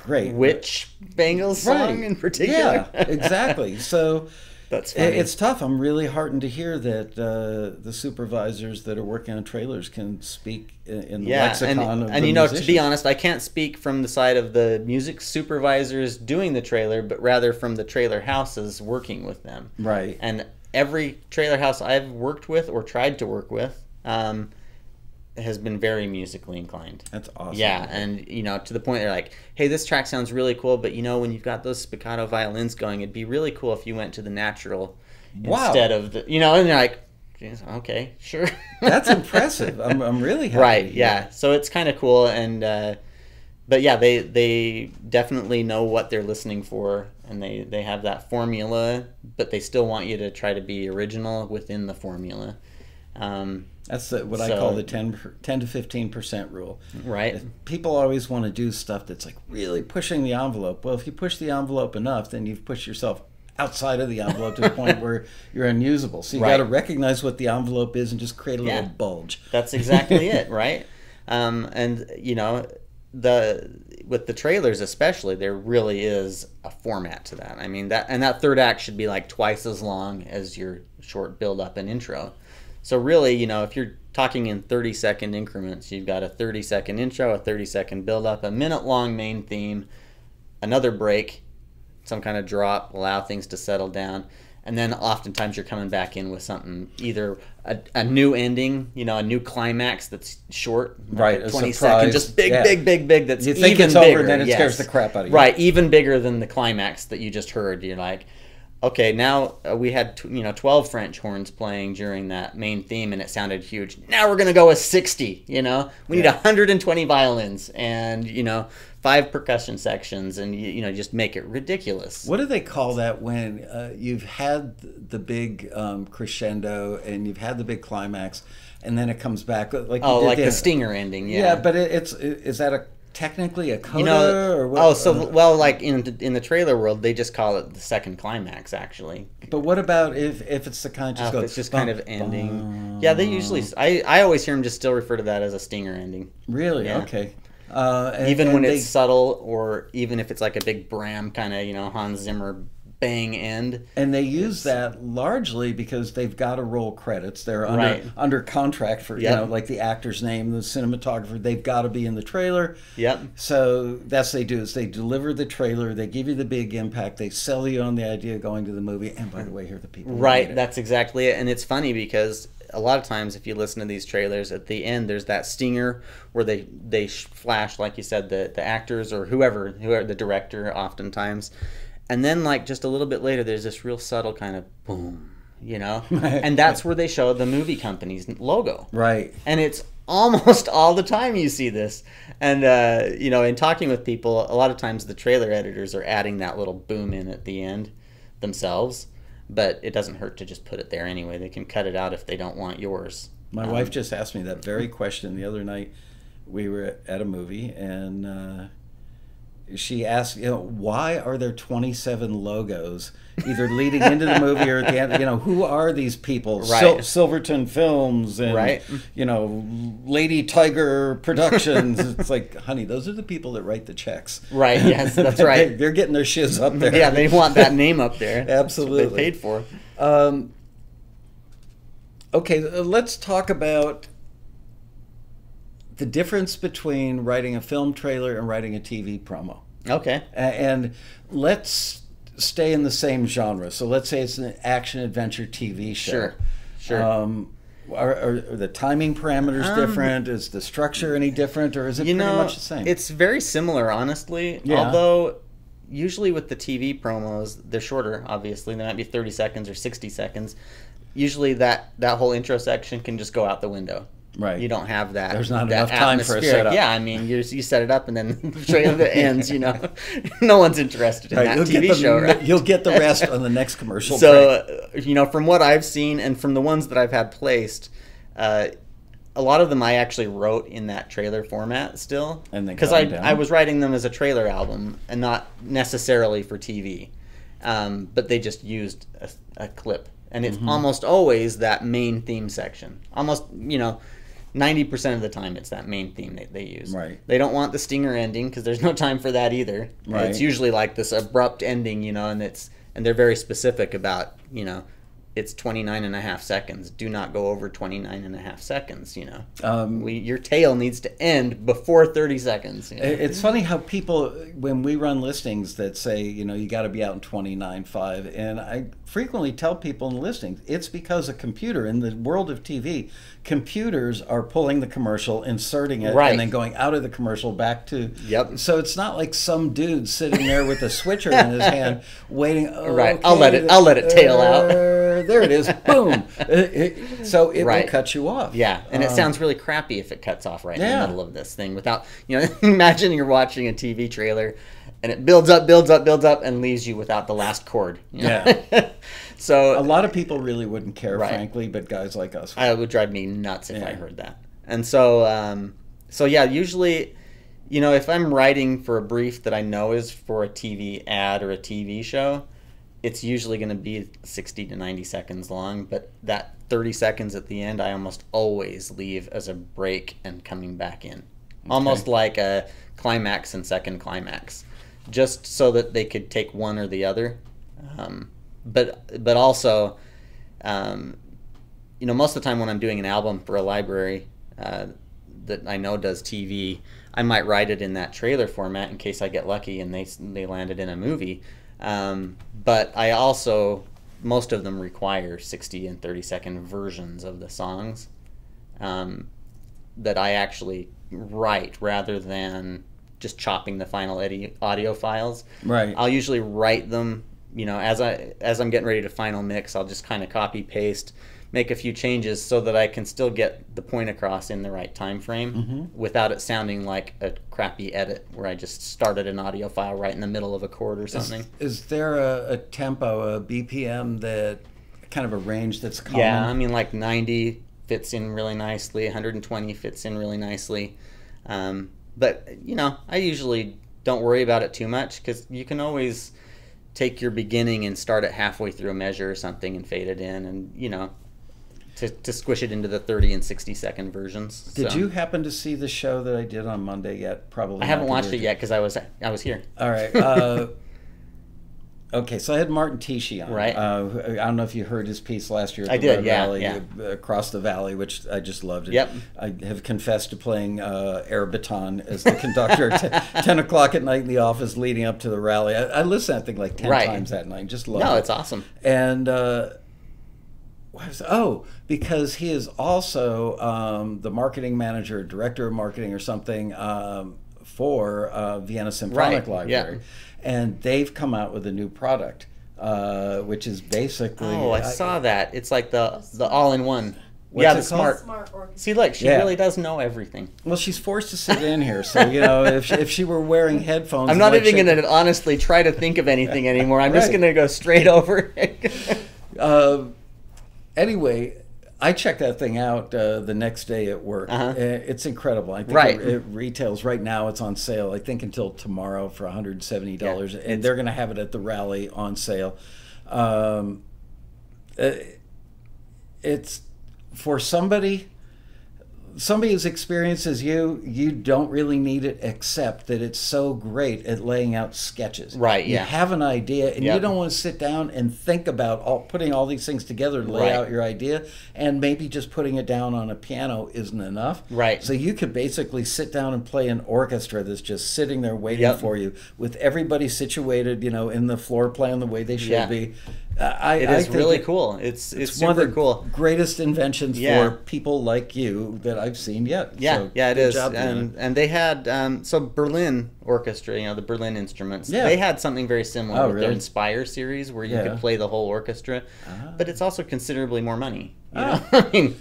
Great. Which Bangles song in particular? Yeah, exactly. So that's funny. It's tough. I'm really heartened to hear that the supervisors that are working on trailers can speak in the lexicon of the musicians. And you know, to be honest, I can't speak from the side of the music supervisors doing the trailer, but rather from the trailer houses working with them. Right. And every trailer house I've worked with or tried to work with, has been very musically inclined. That's awesome. Yeah, and you know, to the point they're like, hey, this track sounds really cool, but you know, when you've got those spiccato violins going, it'd be really cool if you went to the natural instead of the, you know, and they're like, geez, okay, sure. That's impressive. I'm really happy. Right, yeah. So it's kind of cool, and but yeah, they definitely know what they're listening for, and they have that formula, but they still want you to try to be original within the formula. That's what I call the 10 to 15% rule. Right. If people always want to do stuff that's like really pushing the envelope. Well, if you push the envelope enough, then you've pushed yourself outside of the envelope to the point where you're unusable. So you got to recognize what the envelope is and just create a little bulge. That's exactly it, right? And you know, with the trailers especially, there really is a format to that. I mean, that third act should be like twice as long as your short build up and intro. So really, you know, if you're talking in 30-second increments, you've got a 30-second intro, a 30-second build-up, a minute-long main theme, another break, some kind of drop, allow things to settle down, and then oftentimes you're coming back in with something, either a new ending, you know, a new climax that's short, right, like 20 seconds, just big, big, big, big. That's you think even it's bigger, over, then it scares the crap out of you, right? Even bigger than the climax that you just heard. You're like, okay, now we had 12 French horns playing during that main theme, and it sounded huge. Now we're gonna go with 60. You know, we need 120 violins, and you know, 5 percussion sections, and you know, just make it ridiculous. What do they call that when you've had the big crescendo and you've had the big climax, and then it comes back like the stinger ending? Yeah, but is that technically a coda, you know, or what? Oh, so well, like in the trailer world, they just call it the second climax, actually. But what about if it's the kind just goes, it's just bum, kind of ending? Bum. Yeah, they usually. I always hear them just still refer to that as a stinger ending. Really? Yeah. Okay. Even when it's subtle, or even if it's like a big bram kind of, you know, Hans Zimmer bang end. And they use that largely because they've got to roll credits. They're under contract for, you know, like the actor's name, the cinematographer, they've got to be in the trailer. Yep. So that's what they do, is they deliver the trailer, they give you the big impact, they sell you on the idea of going to the movie, and by the way, here are the people. Right, that's exactly it. And it's funny because a lot of times if you listen to these trailers, at the end there's that stinger where they flash, like you said, the actors or whoever, the director oftentimes. And then, like, just a little bit later, there's this real subtle kind of boom, you know? And that's where they show the movie company's logo. Right. And it's almost all the time you see this. And, you know, in talking with people, a lot of times the trailer editors are adding that little boom in at the end themselves. But it doesn't hurt to just put it there anyway. They can cut it out if they don't want yours. My wife just asked me that very question the other night. We were at a movie, and she asked, you know, why are there 27 logos either leading into the movie or at the end? You know, who are these people? Right. Silverton Films and, right, you know, Lady Tiger Productions. It's like, honey, those are the people that write the checks. Right, yes, that's right. They're getting their shiz up there. Yeah, they want that name up there. Absolutely. That's what they paid for. Okay, let's talk about the difference between writing a film trailer and writing a TV promo. Okay. And let's stay in the same genre. So let's say it's an action-adventure TV show. Sure, sure. Are the timing parameters different? Is the structure any different? Or is it pretty much the same? It's very similar, honestly. Yeah. Although, usually with the TV promos, they're shorter, obviously. They might be 30 seconds or 60 seconds. Usually that whole intro section can just go out the window. Right. You don't have that. There's not enough time for a setup. Yeah, I mean, you set it up and then the trailer ends, you know. No one's interested in that TV show, right? You'll get the rest on the next commercial break. So, you know, from what I've seen and from the ones that I've had placed, a lot of them I actually wrote in that trailer format still. And then because I was writing them as a trailer album and not necessarily for TV. But they just used a clip. And it's almost always that main theme section. Almost, you know, 90% of the time it's that main theme that they use. Right. They don't want the stinger ending because there's no time for that either. Right. It's usually like this abrupt ending, you know, and they're very specific about, you know, it's 29 and a half seconds. Do not go over 29 and a half seconds, you know. Your tale needs to end before 30 seconds. You know? It's funny how people, when we run listings that say, you know, you got to be out in 29.5, and I frequently tell people in listings, it's because a computer, in the world of TV, computers are pulling the commercial, inserting it, right, and then going out of the commercial back to... Yep. So it's not like some dude sitting there with a switcher in his hand waiting... Oh, right, okay, I'll let it tail out. There it is. Boom. So it will cut you off. Yeah, and it sounds really crappy if it cuts off in the middle of this thing without, you know, imagine you're watching a TV trailer and it builds up, and leaves you without the last chord. You know? Yeah. So a lot of people really wouldn't care, frankly, but guys like us would. It would drive me nuts if I heard that. And so, yeah, usually, you know, if I'm writing for a brief that I know is for a TV ad or a TV show, it's usually going to be 60 to 90 seconds long, but that 30 seconds at the end I almost always leave as a break and coming back in. Okay. Almost like a climax and second climax, just so that they could take one or the other. But also, you know, most of the time when I'm doing an album for a library that I know does TV, I might write it in that trailer format in case I get lucky and they land it in a movie. But I also, most of them require 60 and 30-second versions of the songs that I actually write rather than just chopping the final audio files. Right. I'll usually write them, you know, as I'm getting ready to final mix, I'll just kind of copy paste, make a few changes so that I can still get the point across in the right time frame without it sounding like a crappy edit where I just started an audio file right in the middle of a chord or something. Is there a tempo, a BPM, that kind of a range that's common? Yeah, I mean, like 90 fits in really nicely, 120 fits in really nicely. But, you know, I usually don't worry about it too much because you can always take your beginning and start it halfway through a measure or something and fade it in and, you know, to squish it into the 30 and 60-second versions. Did you happen to see the show that I did on Monday yet? Probably. I haven't watched it yet because I was here. All right. Okay, so I had Martin Tichy on. Right. I don't know if you heard his piece last year. I did, yeah. Across the Valley, which I just loved. Yep. I have confessed to playing air baton as the conductor at 10 o'clock at night in the office leading up to the rally. I listened to that thing like 10 times that night. Just loved it. No, it's awesome. And... oh, because he is also the marketing manager, director of marketing or something for Vienna Symphonic Library. Yeah. And they've come out with a new product, which is basically... Oh, I saw that. It's like the all-in-one. Yeah, the smart orchestra. See, look, she really does know everything. Well, she's forced to sit in here, so, you know, if she were wearing headphones... I'm not even going to honestly try to think of anything anymore. I'm just going to go straight over. Anyway, I checked that thing out the next day at work. Uh-huh. It's incredible. I think it retails right now. It's on sale, I think, until tomorrow for $170, yeah, and they're going to have it at the rally on sale. It's for somebody as experienced as you. You don't really need it, except that it's so great at laying out sketches. Right. Yeah. You have an idea, and you don't want to sit down and think about putting all these things together to lay out your idea. And maybe just putting it down on a piano isn't enough. Right. So you could basically sit down and play an orchestra that's just sitting there waiting for you, with everybody situated, you know, in the floor plan the way they should be. I think it's really cool. It's super one of the greatest inventions for people like you that I've seen yet. Yeah, so yeah, it is. And they had so Berlin Orchestra, you know, the Berlin instruments. Yeah. They had something very similar with their Inspire series, where you could play the whole orchestra, but it's also considerably more money. You know? I mean,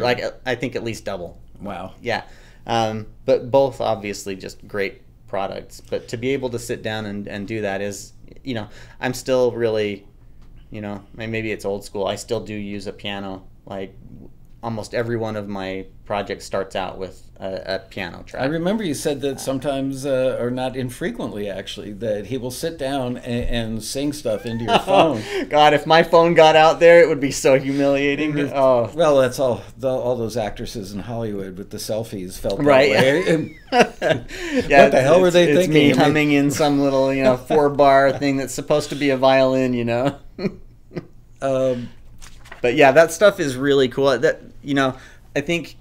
like I think at least double. Wow. Yeah, but both obviously just great products. But to be able to sit down and do that is, you know, I'm still really. You know, maybe it's old school. I still do use a piano. Like almost every one of my projects starts out with a piano track. I remember you said that sometimes, or not infrequently actually, that he will sit down and sing stuff into your phone. God, if my phone got out there, it would be so humiliating. Oh, well, that's all those actresses in Hollywood with the selfies felt that way. Yeah, what the hell were they thinking? It's me humming in some little, you know, 4-bar thing that's supposed to be a violin, you know. But yeah, that stuff is really cool. That, you know, I think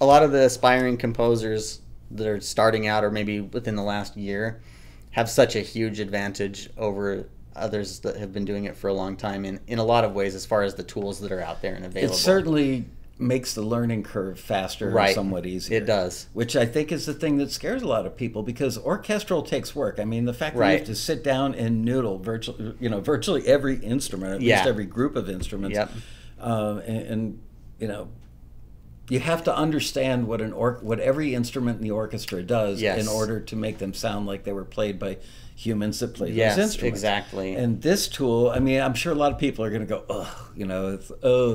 a lot of the aspiring composers that are starting out, or maybe within the last year, have such a huge advantage over others that have been doing it for a long time in a lot of ways, as far as the tools that are out there and available. It certainly makes the learning curve faster and somewhat easier. It does. Which I think is the thing that scares a lot of people, because orchestral takes work. I mean, the fact that you have to sit down and noodle virtually every instrument, at least every group of instruments, and you know, you have to understand what what every instrument in the orchestra does in order to make them sound like they were played by humans that play those instruments. Exactly. And this tool, I mean, I'm sure a lot of people are going to go, oh, you know,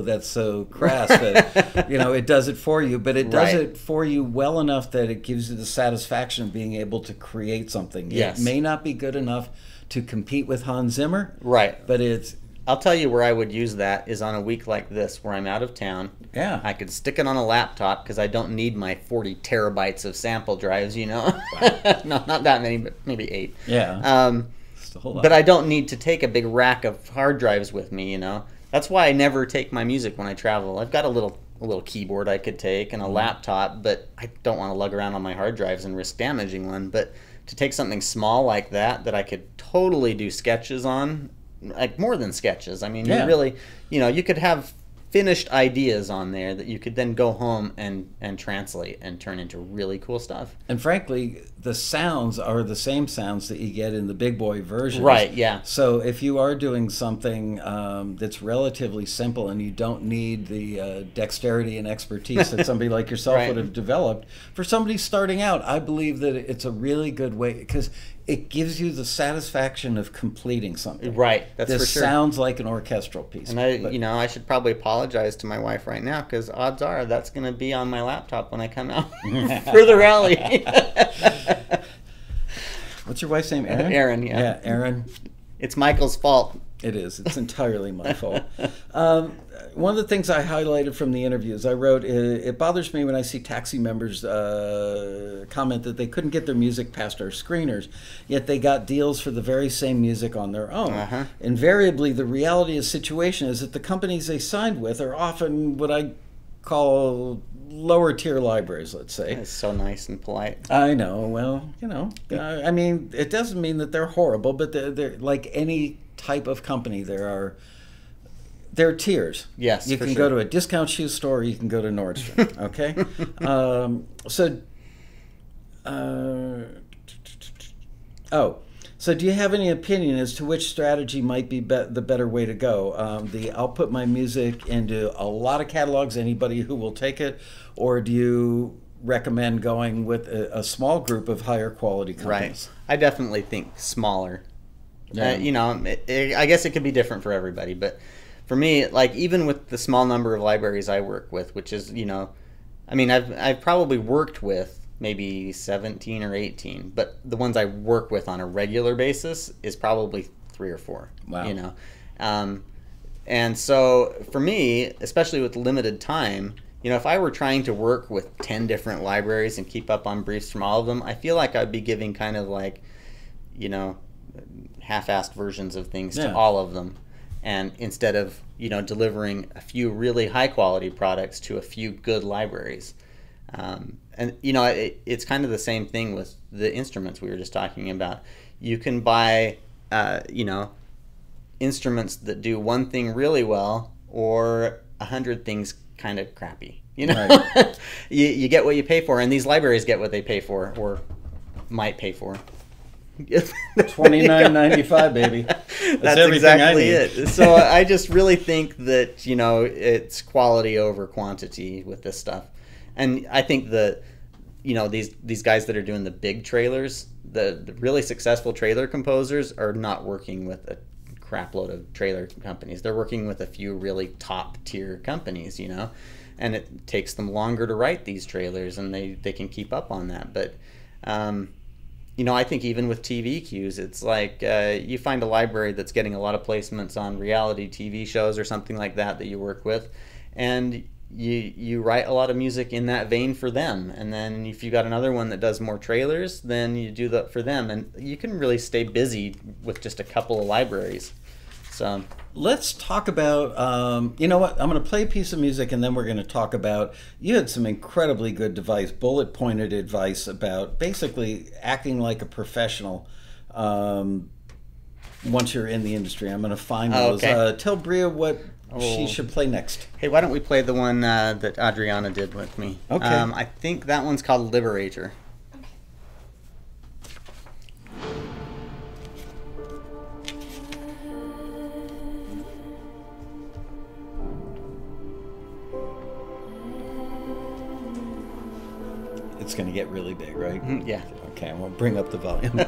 that's so crass, but you know, it does it for you. But it does it for you well enough that it gives you the satisfaction of being able to create something. Yes. It may not be good enough to compete with Hans Zimmer. Right. But it's. I'll tell you where I would use that is on a week like this where I'm out of town. Yeah. I could stick it on a laptop because I don't need my 40 terabytes of sample drives, you know. Wow. Not that many, but maybe 8. Yeah. Just a whole lot. But I don't need to take a big rack of hard drives with me, you know. That's why I never take my music when I travel. I've got a little keyboard I could take and a laptop, but I don't want to lug around on my hard drives and risk damaging one. But to take something small like that that I could totally do sketches on, like more than sketches. I mean, you really, you know, you could have finished ideas on there that you could then go home and translate and turn into really cool stuff. And frankly, the sounds are the same sounds that you get in the big boy version. Right, yeah. So if you are doing something that's relatively simple and you don't need the dexterity and expertise that somebody like yourself would have developed, for somebody starting out, I believe that it's a really good way, because it gives you the satisfaction of completing something. Right, that's for sure. This sounds like an orchestral piece. And you know, I should probably apologize to my wife right now, because odds are that's going to be on my laptop when I come out for the rally. What's your wife's name? Erin? Erin, yeah. Yeah, Erin. It's Michael's fault. It is. It's entirely my fault. One of the things I highlighted from the interviews, I wrote, it bothers me when I see Taxi members comment that they couldn't get their music past our screeners, yet they got deals for the very same music on their own. Uh-huh. Invariably, the reality of the situation is that the companies they signed with are often what I call lower tier libraries, let's say. That's so nice and polite. I know. Well, you know, I mean, it doesn't mean that they're horrible, but they're like any type of company, there are tiers. Yes, you can go to a discount shoe store, or you can go to Nordstrom. Okay, so do you have any opinion as to which strategy might be the better way to go? I'll put my music into a lot of catalogs, anybody who will take it, or do you recommend going with a small group of higher quality companies? Right, I definitely think smaller. Yeah. You know, I guess it could be different for everybody, but for me, like, even with the small number of libraries I work with, which is, you know, I mean, I've probably worked with maybe 17 or 18, but the ones I work with on a regular basis is probably 3 or 4. Wow. You know, and so for me, especially with limited time, you know, if I were trying to work with 10 different libraries and keep up on briefs from all of them, I feel like I'd be giving kind of like, you know, half-assed versions of things to all of them, and instead of, you know, delivering a few really high-quality products to a few good libraries. And, you know, it's kind of the same thing with the instruments we were just talking about. You can buy, you know, instruments that do one thing really well or 100 things kind of crappy, you know. Right. you get what you pay for, and these libraries get what they pay for, or might pay for. $29.95, baby. That's exactly it. So I just really think that, you know, it's quality over quantity with this stuff. And I think that, you know, these guys that are doing the big trailers, the really successful trailer composers, are not working with a crap load of trailer companies. They're working with a few really top tier companies, you know, and it takes them longer to write these trailers, and they can keep up on that. But you know, I think even with TV cues, it's like you find a library that's getting a lot of placements on reality TV shows or something like that that you work with, and you write a lot of music in that vein for them. And then if you got another one that does more trailers, then you do that for them, and you can really stay busy with just a couple of libraries. So let's talk about, you know what, I'm going to play a piece of music, and then we're going to talk about, you had some incredibly good advice, bullet pointed advice about basically acting like a professional once you're in the industry. I'm going to find those. Okay. Tell Bria what she should play next. Hey, why don't we play the one that Adriana did with me? Okay. I think that one's called Liberator. It's going to get really big, right? Yeah. Okay, I'm going to bring up the volume.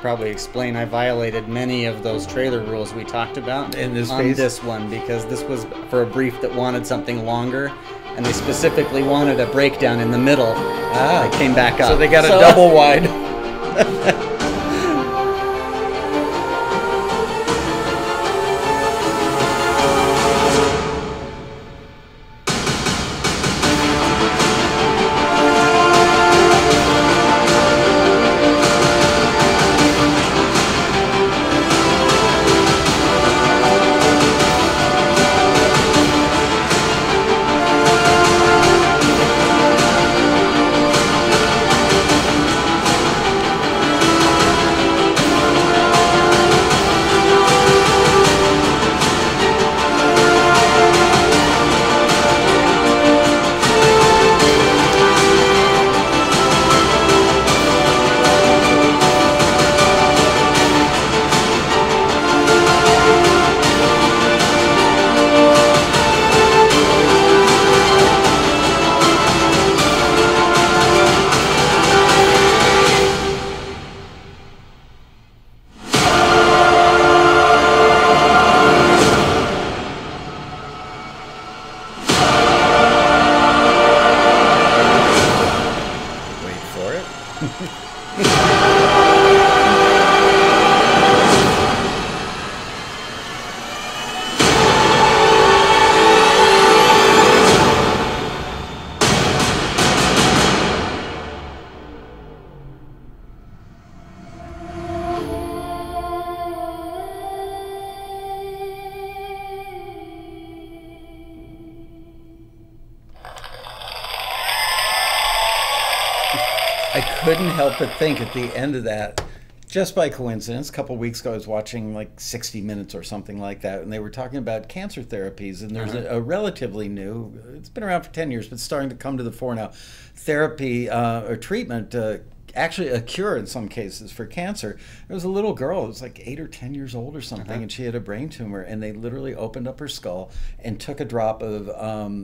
Probably explain I violated many of those trailer rules we talked about in this on this one, because this was for a brief that wanted something longer, and they specifically wanted a breakdown in the middle. Ah, I came back up. So they got a double wide. I couldn't help but think at the end of that, just by coincidence, a couple of weeks ago I was watching like 60 Minutes or something like that, and they were talking about cancer therapies, and there's a relatively new, it's been around for 10 years, but starting to come to the fore now, therapy or treatment, actually a cure in some cases for cancer. There was a little girl, it was like 8 or 10 years old or something, and she had a brain tumor, and they literally opened up her skull and took a drop of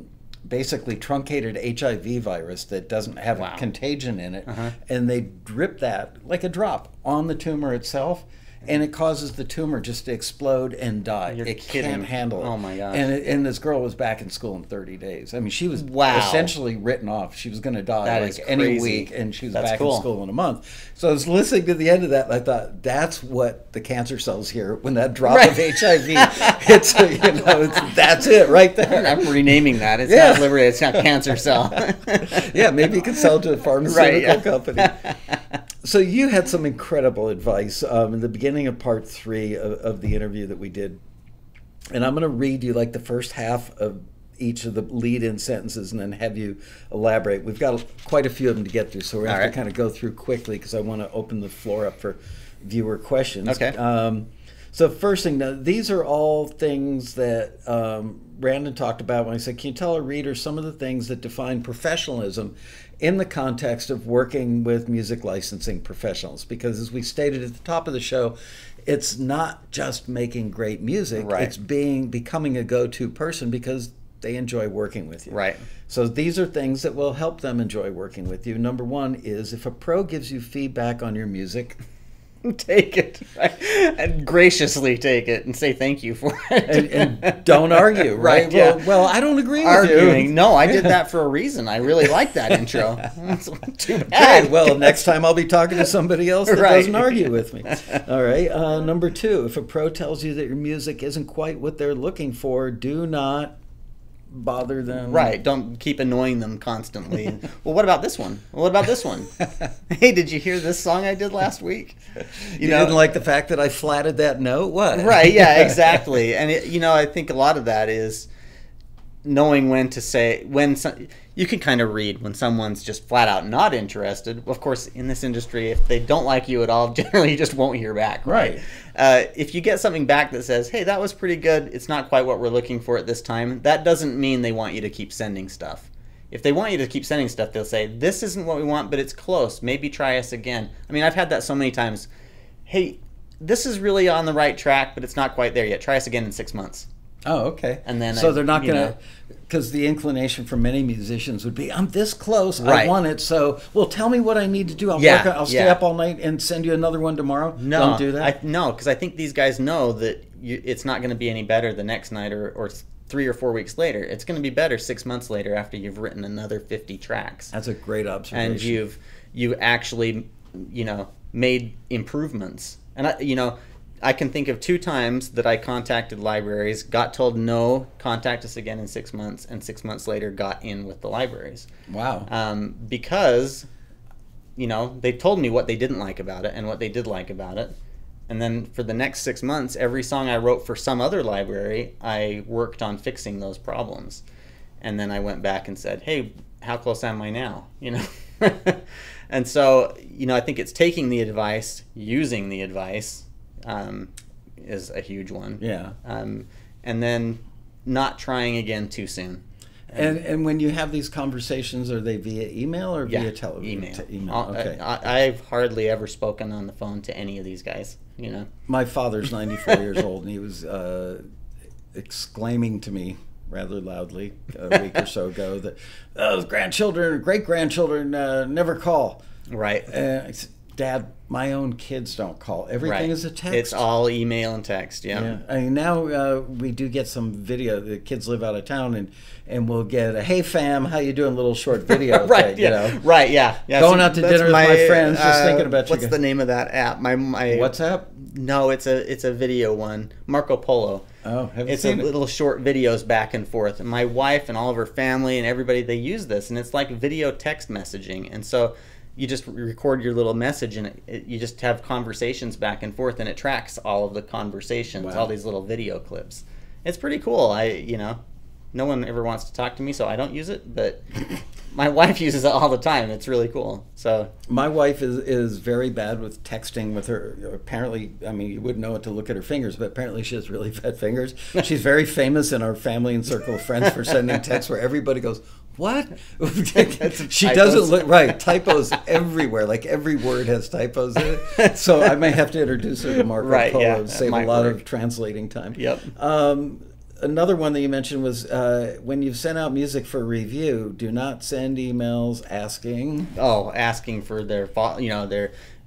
basically truncated HIV virus that doesn't have a contagion in it, and they drip that like a drop on the tumor itself, and it causes the tumor just to explode and die. You're kidding. Can't handle it. Oh my gosh. And this girl was back in school in 30 days. I mean, she was essentially written off. She was going to die like any week, and she was back in school in a month. So I was listening to the end of that, and I thought, that's what the cancer cells hear when that drop of HIV hits her. You know, that's it right there. I'm renaming that. It's not liver, it's not cancer cell. Yeah, maybe you could sell to a pharmaceutical company. So you had some incredible advice in the beginning of part 3 of the interview that we did. And I'm going to read you like the first half of each of the lead-in sentences and then have you elaborate. We've got quite a few of them to get through, so we're going to have to kind of go through quickly because I want to open the floor up for viewer questions. Okay. So first thing, now, these are all things that Randon talked about when I said, can you tell a reader some of the things that define professionalism in the context of working with music licensing professionals? Because as we stated at the top of the show, it's not just making great music, it's becoming a go-to person because they enjoy working with you. Right. So these are things that will help them enjoy working with you. Number one is if a pro gives you feedback on your music, take it and graciously take it and say thank you for it, and don't argue. Right? Well, I don't agree with you. No, I did that for a reason. I really like that intro. That's too bad. Right. Well, next time I'll be talking to somebody else that doesn't argue with me. All right. Number two, if a pro tells you that your music isn't quite what they're looking for, do not bother them. Right. Don't keep annoying them constantly. Well, what about this one? Well, what about this one? Hey, did you hear this song I did last week? You know, didn't like the fact that I flatted that note? What? Right. Yeah, exactly. And, it, you know, I think a lot of that is knowing when to say, when you can kind of read when someone's just flat out not interested. Of course, in this industry, if they don't like you at all, generally you just won't hear back. Right. If you get something back that says, hey, that was pretty good, it's not quite what we're looking for at this time, that doesn't mean they want you to keep sending stuff. If they want you to keep sending stuff, they'll say, this isn't what we want, but it's close. Maybe try us again. I mean, I've had that so many times. Hey, this is really on the right track, but it's not quite there yet. Try us again in 6 months. Oh, okay. And then so they're not going to, because the inclination for many musicians would be, I'm this close, I want it, so, well, tell me what I need to do. I'll work, I'll stay up all night and send you another one tomorrow. No, don't do that. No, because I think these guys know that it's not going to be any better the next night or 3 or 4 weeks later. It's going to be better 6 months later after you've written another 50 tracks. That's a great observation. And you actually, you know, made improvements. And I can think of 2 times that I contacted libraries, got told no, contact us again in 6 months, and 6 months later got in with the libraries. Wow. Because, you know, they told me what they didn't like about it and what they did like about it. And then for the next 6 months, every song I wrote for some other library, I worked on fixing those problems. And then I went back and said, hey, how close am I now? You know? And so, you know, I think it's taking the advice, using the advice, is a huge one. Yeah. And then not trying again too soon. And when you have these conversations, are they via email or via television? Email. Okay. I've hardly ever spoken on the phone to any of these guys, you know. My father's 94 years old, and he was exclaiming to me rather loudly a week or so ago that those grandchildren or great-grandchildren never call. Right. And I said, Dad, my own kids don't call. Everything is a text. It's all email and text, yeah. I mean, now we do get some video. The kids live out of town, and we'll get a, hey, fam, how you doing, little short video. You know? Going out to dinner with my friends, just thinking about you. What's the name of that app? My WhatsApp? No, it's a video one. Marco Polo. Oh, have you seen it? It's little short videos back and forth. And my wife and all of her family and everybody, they use this. And it's like video text messaging. And so you just record your little message, and you just have conversations back and forth, and it tracks all of the conversations, all these little video clips. It's pretty cool. You know, no one ever wants to talk to me, so I don't use it, but My wife uses it all the time. It's really cool. So my wife is very bad with texting with her. Apparently, I mean, you wouldn't know it to look at her fingers, but apparently she has really fat fingers. She's very famous in our family and circle of friends for sending texts where everybody goes, "What?" She doesn't look right. Typos everywhere. Like every word has typos in it. So I may have to introduce her to Marco Polo and save a lot of translating time. Yep. Another one that you mentioned was when you've sent out music for review, do not send emails asking. Oh, asking for their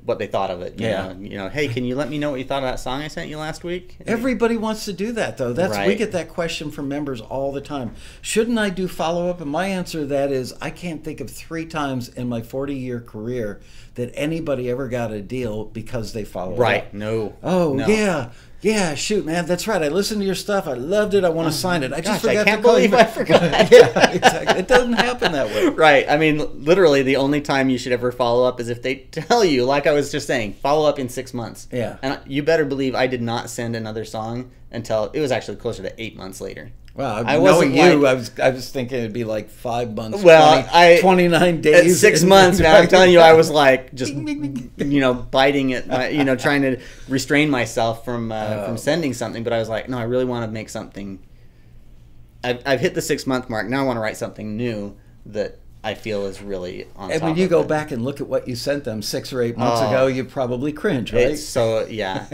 what they thought of it. You know, hey, can you let me know what you thought of that song I sent you last week? Everybody wants to do that, though. We get that question from members all the time. Shouldn't I do follow-up? And my answer to that is I can't think of 3 times in my 40-year career that anybody ever got a deal because they followed up. Right. No. Oh, no. Yeah, shoot, man, that's right. I listened to your stuff. I loved it. I want to sign it. I can't believe I forgot. Yeah, exactly. It doesn't happen that way. Right. I mean, literally, the only time you should ever follow up is if they tell you, like I was just saying, follow up in 6 months. Yeah. And you better believe I did not send another song until it was actually closer to 8 months later. Wow, I was thinking it'd be like 5 months. Well, 29 days. 6 months, man. I'm telling you, I was like just, you know, biting at my, you know, trying to restrain myself from sending something. But I was like, no, I really want to make something. I've hit the 6 month mark. Now I want to write something new that I feel is really on top. And when you go back and look at what you sent them 6 or 8 months ago, you probably cringe, right? So yeah,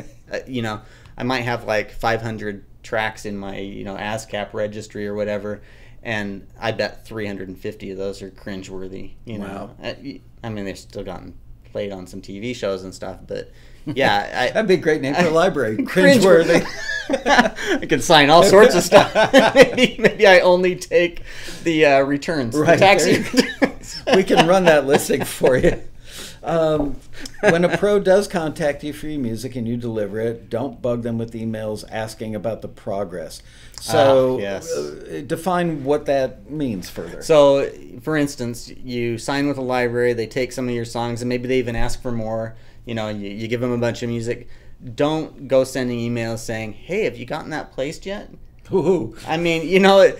you know, I might have like 500 tracks in my, you know, ASCAP registry or whatever, and I bet 350 of those are cringeworthy. You know, I mean, they've still gotten played on some TV shows and stuff, but yeah, that'd be a great name for a library. Cringeworthy. I can sign all sorts of stuff. maybe I only take the returns, the taxi returns. We can run that listing for you. When a pro does contact you for your music and you deliver it, don't bug them with emails asking about the progress. So define what that means further. So, for instance, you sign with a library, they take some of your songs, and maybe they even ask for more. You know, you give them a bunch of music. Don't go sending emails saying, hey, have you gotten that placed yet? Ooh. I mean, you know...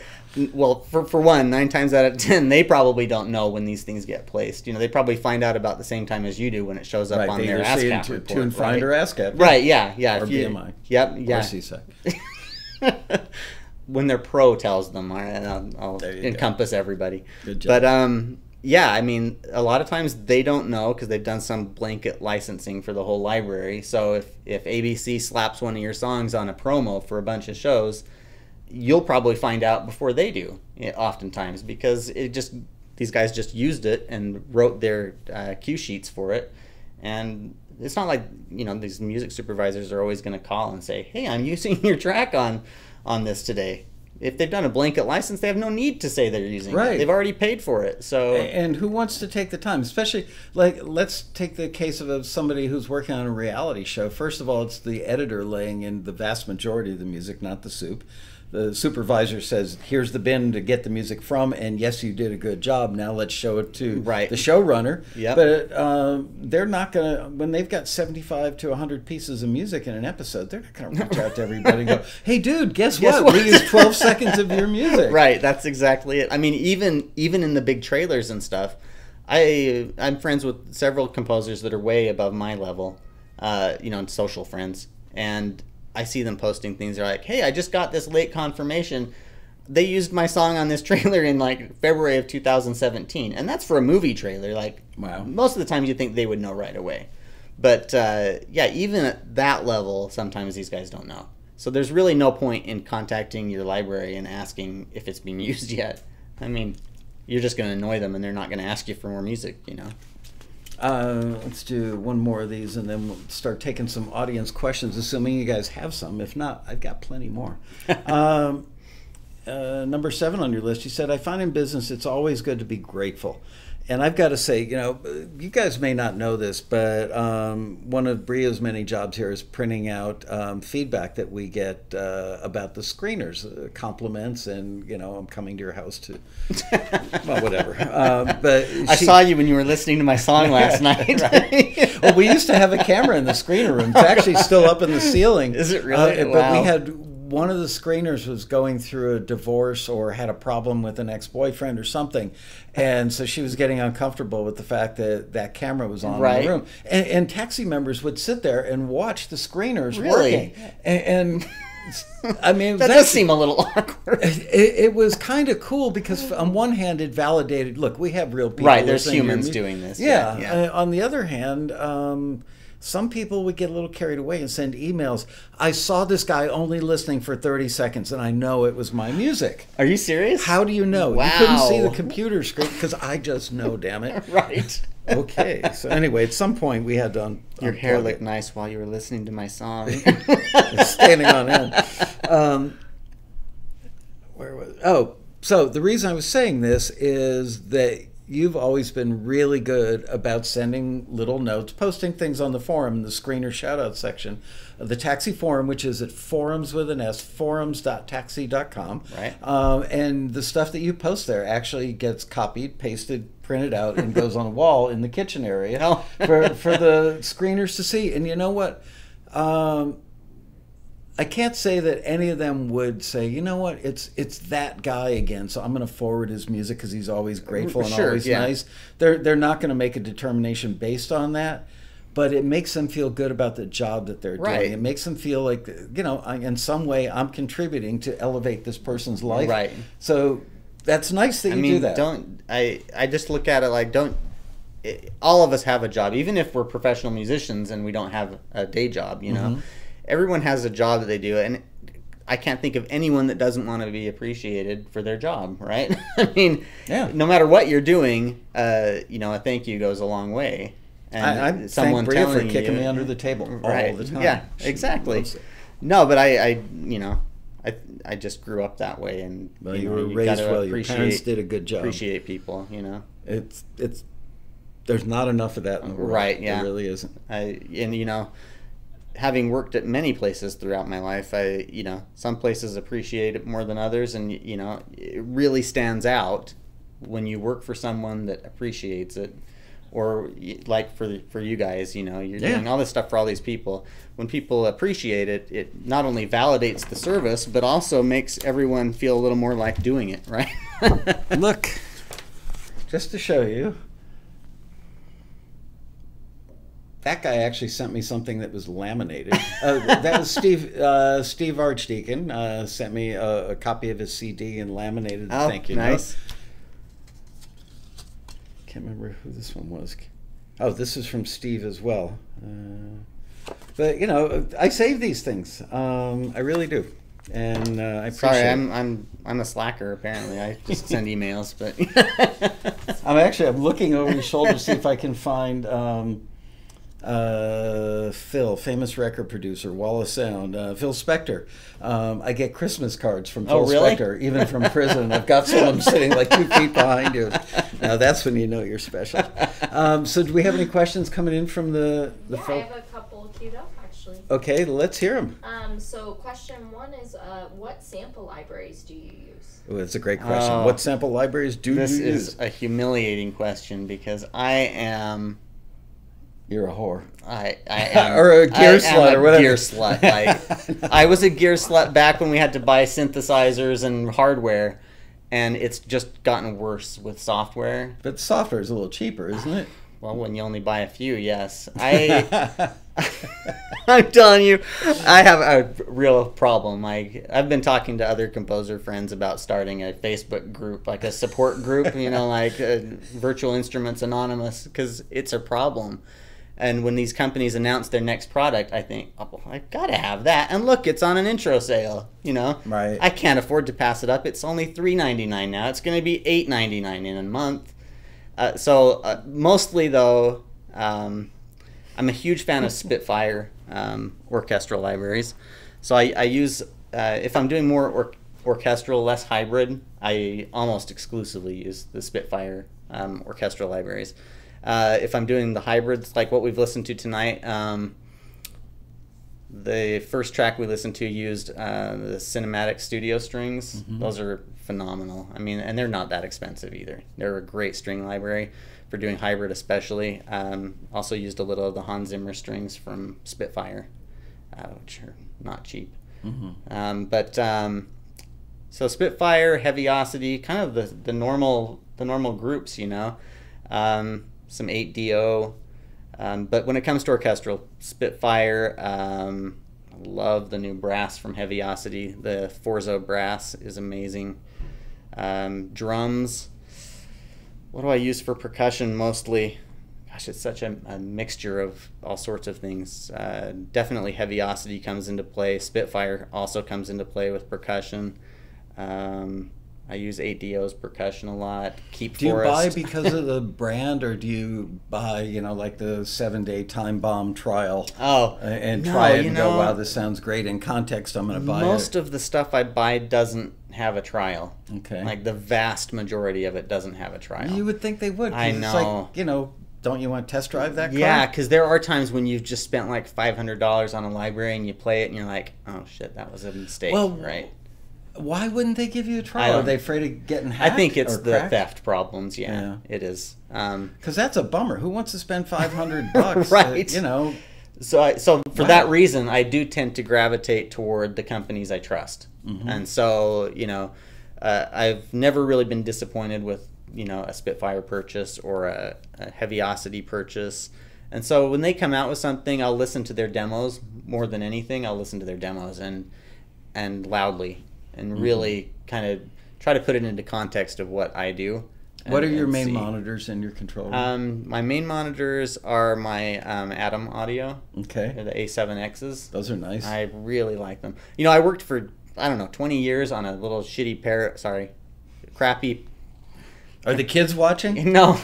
Well, for one, 9 times out of 10, they probably don't know when these things get placed. You know, they probably find out about the same time as you do when it shows up on their ASCAP report. Tune Finder ASCAP. Right, yeah. Or BMI. Yep, yeah. Or CSEC. When their pro tells them, I'll encompass everybody. Good job. But, yeah, I mean, a lot of times they don't know because they've done some blanket licensing for the whole library. So if ABC slaps one of your songs on a promo for a bunch of shows, you'll probably find out before they do, oftentimes, because these guys just used it and wrote their cue sheets for it. And it's not like, you know, these music supervisors are always going to call and say, hey, I'm using your track on this today. If they've done a blanket license, they have no need to say they're using it. They've already paid for it. So, and who wants to take the time? Especially, like, let's take the case of somebody who's working on a reality show. First of all, it's the editor laying in the vast majority of the music, not the soup. The supervisor says, here's the bin to get the music from, and yes, you did a good job. Now let's show it to the showrunner. Yep. But they're not going to, when they've got 75 to 100 pieces of music in an episode, they're not going to reach out to everybody and go, hey, dude, guess what? We used 12 seconds of your music. Right, that's exactly it. I mean, even in the big trailers and stuff, I'm friends with several composers that are way above my level, you know, and social friends, and I see them posting things. They're like, hey, I just got this late confirmation. They used my song on this trailer in like February of 2017. And that's for a movie trailer. Like, wow. Most of the time you think they would know right away. But yeah, even at that level, sometimes these guys don't know. So there's really no point in contacting your library and asking if it's being used yet. I mean, you're just going to annoy them and they're not going to ask you for more music, you know. Let's do one more of these and then we'll start taking some audience questions, assuming you guys have some. If not, I've got plenty more. Number 7 on your list, you said, I find in business it's always good to be grateful. And I've got to say, you know, you guys may not know this, but one of Bria's many jobs here is printing out feedback that we get about the screeners, compliments, and, you know, I'm coming to your house to, well, whatever. But I saw you when you were listening to my song last night. Right. Well, we used to have a camera in the screener room. It's actually still up in the ceiling. Is it really? But wow. We had one of the screeners was going through a divorce or had a problem with an ex-boyfriend or something, and so she was getting uncomfortable with the fact that that camera was on in the room. And Taxi members would sit there and watch the screeners working. And I mean, that does seem a little awkward. It was kind of cool because on one hand it validated, look, we have real people. Right, there's humans doing this. Yeah. On the other hand, some people would get a little carried away and send emails. I saw this guy only listening for 30 seconds, and I know it was my music. Are you serious? How do you know? Wow. You couldn't see the computer screen because I just know, damn it. Right. Okay. So anyway, at some point we had to Your hair looked nice while you were listening to my song. It's standing on end. Where was it? Oh, so the reason I was saying this is that you've always been really good about sending little notes, posting things on the forum, the screener shout-out section of the Taxi Forum, which is at forums.taxi.com. Right. And the stuff that you post there actually gets copied, pasted, printed out, and goes on a wall in the kitchen area for the screeners to see. And you know what? I can't say that any of them would say, you know what, it's that guy again, so I'm going to forward his music because he's always grateful and always nice. They're not going to make a determination based on that, but it makes them feel good about the job that they're doing. It makes them feel like, you know, in some way I'm contributing to elevate this person's life. Right. So that's nice that you do that. I just look at it like all of us have a job, even if we're professional musicians and we don't have a day job, you know. Everyone has a job that they do, and I can't think of anyone that doesn't want to be appreciated for their job, right? I mean, no matter what you're doing, you know, a thank you goes a long way. And I someone thank Bria for kicking me under the table all the time. Yeah, exactly. No, but I you know, I just grew up that way, and well, you were raised well. Your parents did a good job. Appreciate people, you know. It's there's not enough of that in the world. Right? Yeah, there really isn't. And you know, having worked at many places throughout my life, you know, some places appreciate it more than others, and you know, it really stands out when you work for someone that appreciates it. Or like for you guys, you know, you're doing all this stuff for all these people. When people appreciate it, it not only validates the service, but also makes everyone feel a little more like doing it, right? Look, just to show you, that guy actually sent me something that was laminated. That was Steve Archdeacon sent me a copy of his CD and laminated. Oh, thank you. Nice. Note. Can't remember who this one was. Oh, this is from Steve as well. But you know, I save these things. I really do, and I appreciate. Sorry, I'm a slacker apparently. I just send emails, but I'm looking over your shoulder to see if I can find. Phil, famous record producer, Wall of Sound, Phil Spector. I get Christmas cards from Phil Spector, even from prison. I've got some of them sitting like 2 feet behind you. Now that's when you know you're special. So do we have any questions coming in from the yeah, I have a couple queued up, actually. Okay, let's hear them. So question one is, what sample libraries do you use? Oh, that's a great question. What sample libraries do you use? This is a humiliating question because I am... You're a whore. I am. Or a gear slut or whatever. Gear slut. Like, I was a gear slut back when we had to buy synthesizers and hardware, and it's just gotten worse with software. But software is a little cheaper, isn't it? Well, when you only buy a few, yes. I'm telling you, I have a real problem. Like, I've been talking to other composer friends about starting a Facebook group, like a support group, you know, like Virtual Instruments Anonymous, because it's a problem. And when these companies announce their next product, I think, oh, well, I've got to have that. And look, it's on an intro sale, you know? Right. I can't afford to pass it up. It's only $3.99 now. It's going to be $8.99 in a month. So mostly, though, I'm a huge fan of Spitfire orchestral libraries. So I use, if I'm doing more orchestral, less hybrid, I almost exclusively use the Spitfire orchestral libraries. If I'm doing the hybrids, like what we've listened to tonight, the first track we listened to used the Cinematic Studio strings. Mm-hmm. Those are phenomenal. I mean, and they're not that expensive either. They're a great string library for doing hybrid especially. Also used a little of the Hans Zimmer strings from Spitfire, which are not cheap. Mm-hmm. So Spitfire, Heavyocity, kind of the normal groups, you know, some 8DO. But when it comes to orchestral, Spitfire, I love the new brass from Heavyocity. The Forzo brass is amazing. Drums, what do I use for percussion mostly? Gosh, it's such a mixture of all sorts of things. Definitely Heavyocity comes into play. Spitfire also comes into play with percussion. I use 8DO's percussion a lot. Do you buy because of the brand, or do you buy, you know, like the 7-day time bomb trial? Oh, and no, try it and go, wow, this sounds great. In context, I'm going to buy it. Most of the stuff I buy doesn't have a trial. Okay. Like the vast majority of it doesn't have a trial. You would think they would. I know. It's like, you know, don't you want to test drive that car? Yeah, because there are times when you've just spent like $500 on a library and you play it and you're like, oh shit, that was a mistake, well, right? Why wouldn't they give you a trial? Are they afraid of getting hacked? I think it's the cracked? Theft problems. Yeah, it is. Because that's a bummer. Who wants to spend $500? Right. You know. So for that reason, I do tend to gravitate toward the companies I trust. Mm-hmm. And so, you know, I've never really been disappointed with, you know, a Spitfire purchase or a Heavyocity purchase. And so when they come out with something, I'll listen to their demos more than anything. I'll listen to their demos and loudly. And really kind of try to put it into context of what I do. What are your main monitors in your control room? My main monitors are my Atom Audio. Okay. They're the A7Xs. Those are nice. I really like them. You know, I worked for, I don't know, 20 years on a little shitty crappy. Are the kids watching? No.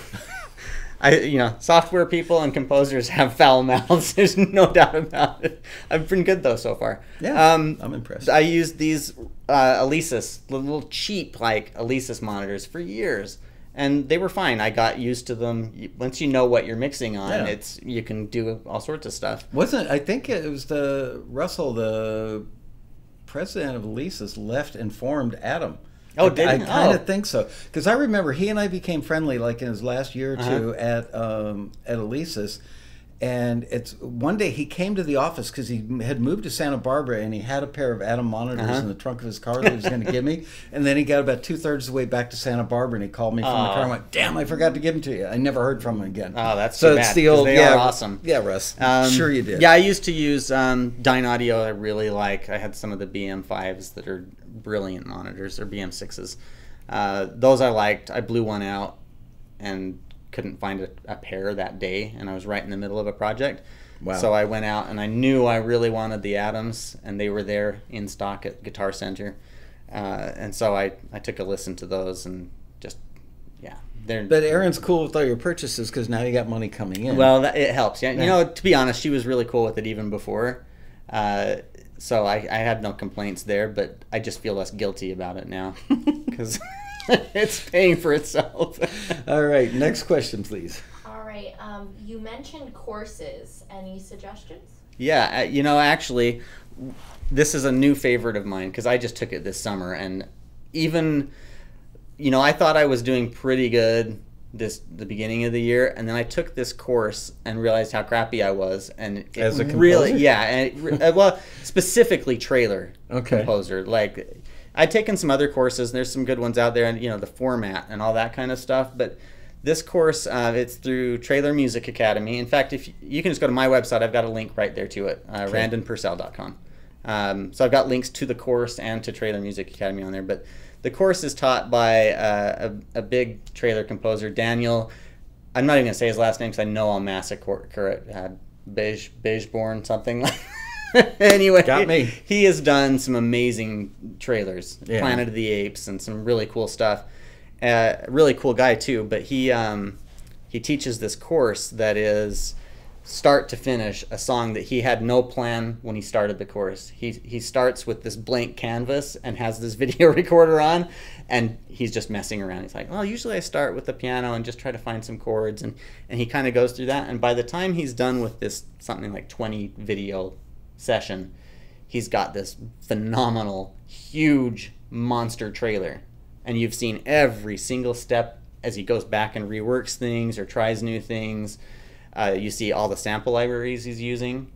You know, software people and composers have foul mouths. There's no doubt about it. I've been good, though, so far. Yeah, I'm impressed. I used these Alesis, the little cheap, like, Alesis monitors for years, and they were fine. I got used to them. Once you know what you're mixing on, you can do all sorts of stuff. I think it was Russell, the president of Alesis, left and formed Atom. Oh, did I kind of think so, because I remember he and I became friendly like in his last year or two at Alesis, and one day he came to the office because he had moved to Santa Barbara and he had a pair of Atom monitors in the trunk of his car that he was going to give me, and then he got about 2/3 of the way back to Santa Barbara and he called me from the car and went, "Damn, I forgot to give them to you." I never heard from him again. Oh, that's so bad. The old, they are awesome. Yeah, Russ, sure you did. Yeah, I used to use Dyne Audio. I really like. I had some of the BM5s that are brilliant monitors, or BM6s. Those I liked. I blew one out and couldn't find a pair that day, and I was right in the middle of a project. Wow. So I went out and I knew I really wanted the Atoms, and they were there in stock at Guitar Center, and so I took a listen to those and just, yeah. But Erin's cool with all your purchases because now you got money coming in. Well, it helps. Yeah, you know, to be honest, she was really cool with it even before. So I had no complaints there, but I just feel less guilty about it now because it's paying for itself. All right, next question, please. All right, you mentioned courses. Any suggestions? Yeah, you know, actually, this is a new favorite of mine because I just took it this summer. And even, you know, I thought I was doing pretty good the beginning of the year, and then I took this course and realized how crappy I was, and as a composer? Really, yeah, and well, specifically trailer composer. Like, I'd taken some other courses, and there's some good ones out there, and you know, the format and all that kind of stuff. But this course, it's through Trailer Music Academy. In fact, if you can just go to my website, I've got a link right there to it, randonpurcell.com. So I've got links to the course and to Trailer Music Academy on there, but. The course is taught by a big trailer composer, Daniel. I'm not even gonna say his last name because I know I'll massacre it. Beigeborn, something. Anyway, got me. He has done some amazing trailers, Planet of the Apes, and some really cool stuff. Really cool guy too. But he teaches this course that is start to finish a song that he had no plan when he started the course. He starts with this blank canvas and has this video recorder on, and he's just messing around. He's like, well, usually I start with the piano and just try to find some chords, and he kind of goes through that, and by the time he's done with this something like 20 video session, he's got this phenomenal, huge monster trailer, and you've seen every single step as he goes back and reworks things or tries new things. You see all the sample libraries he's using,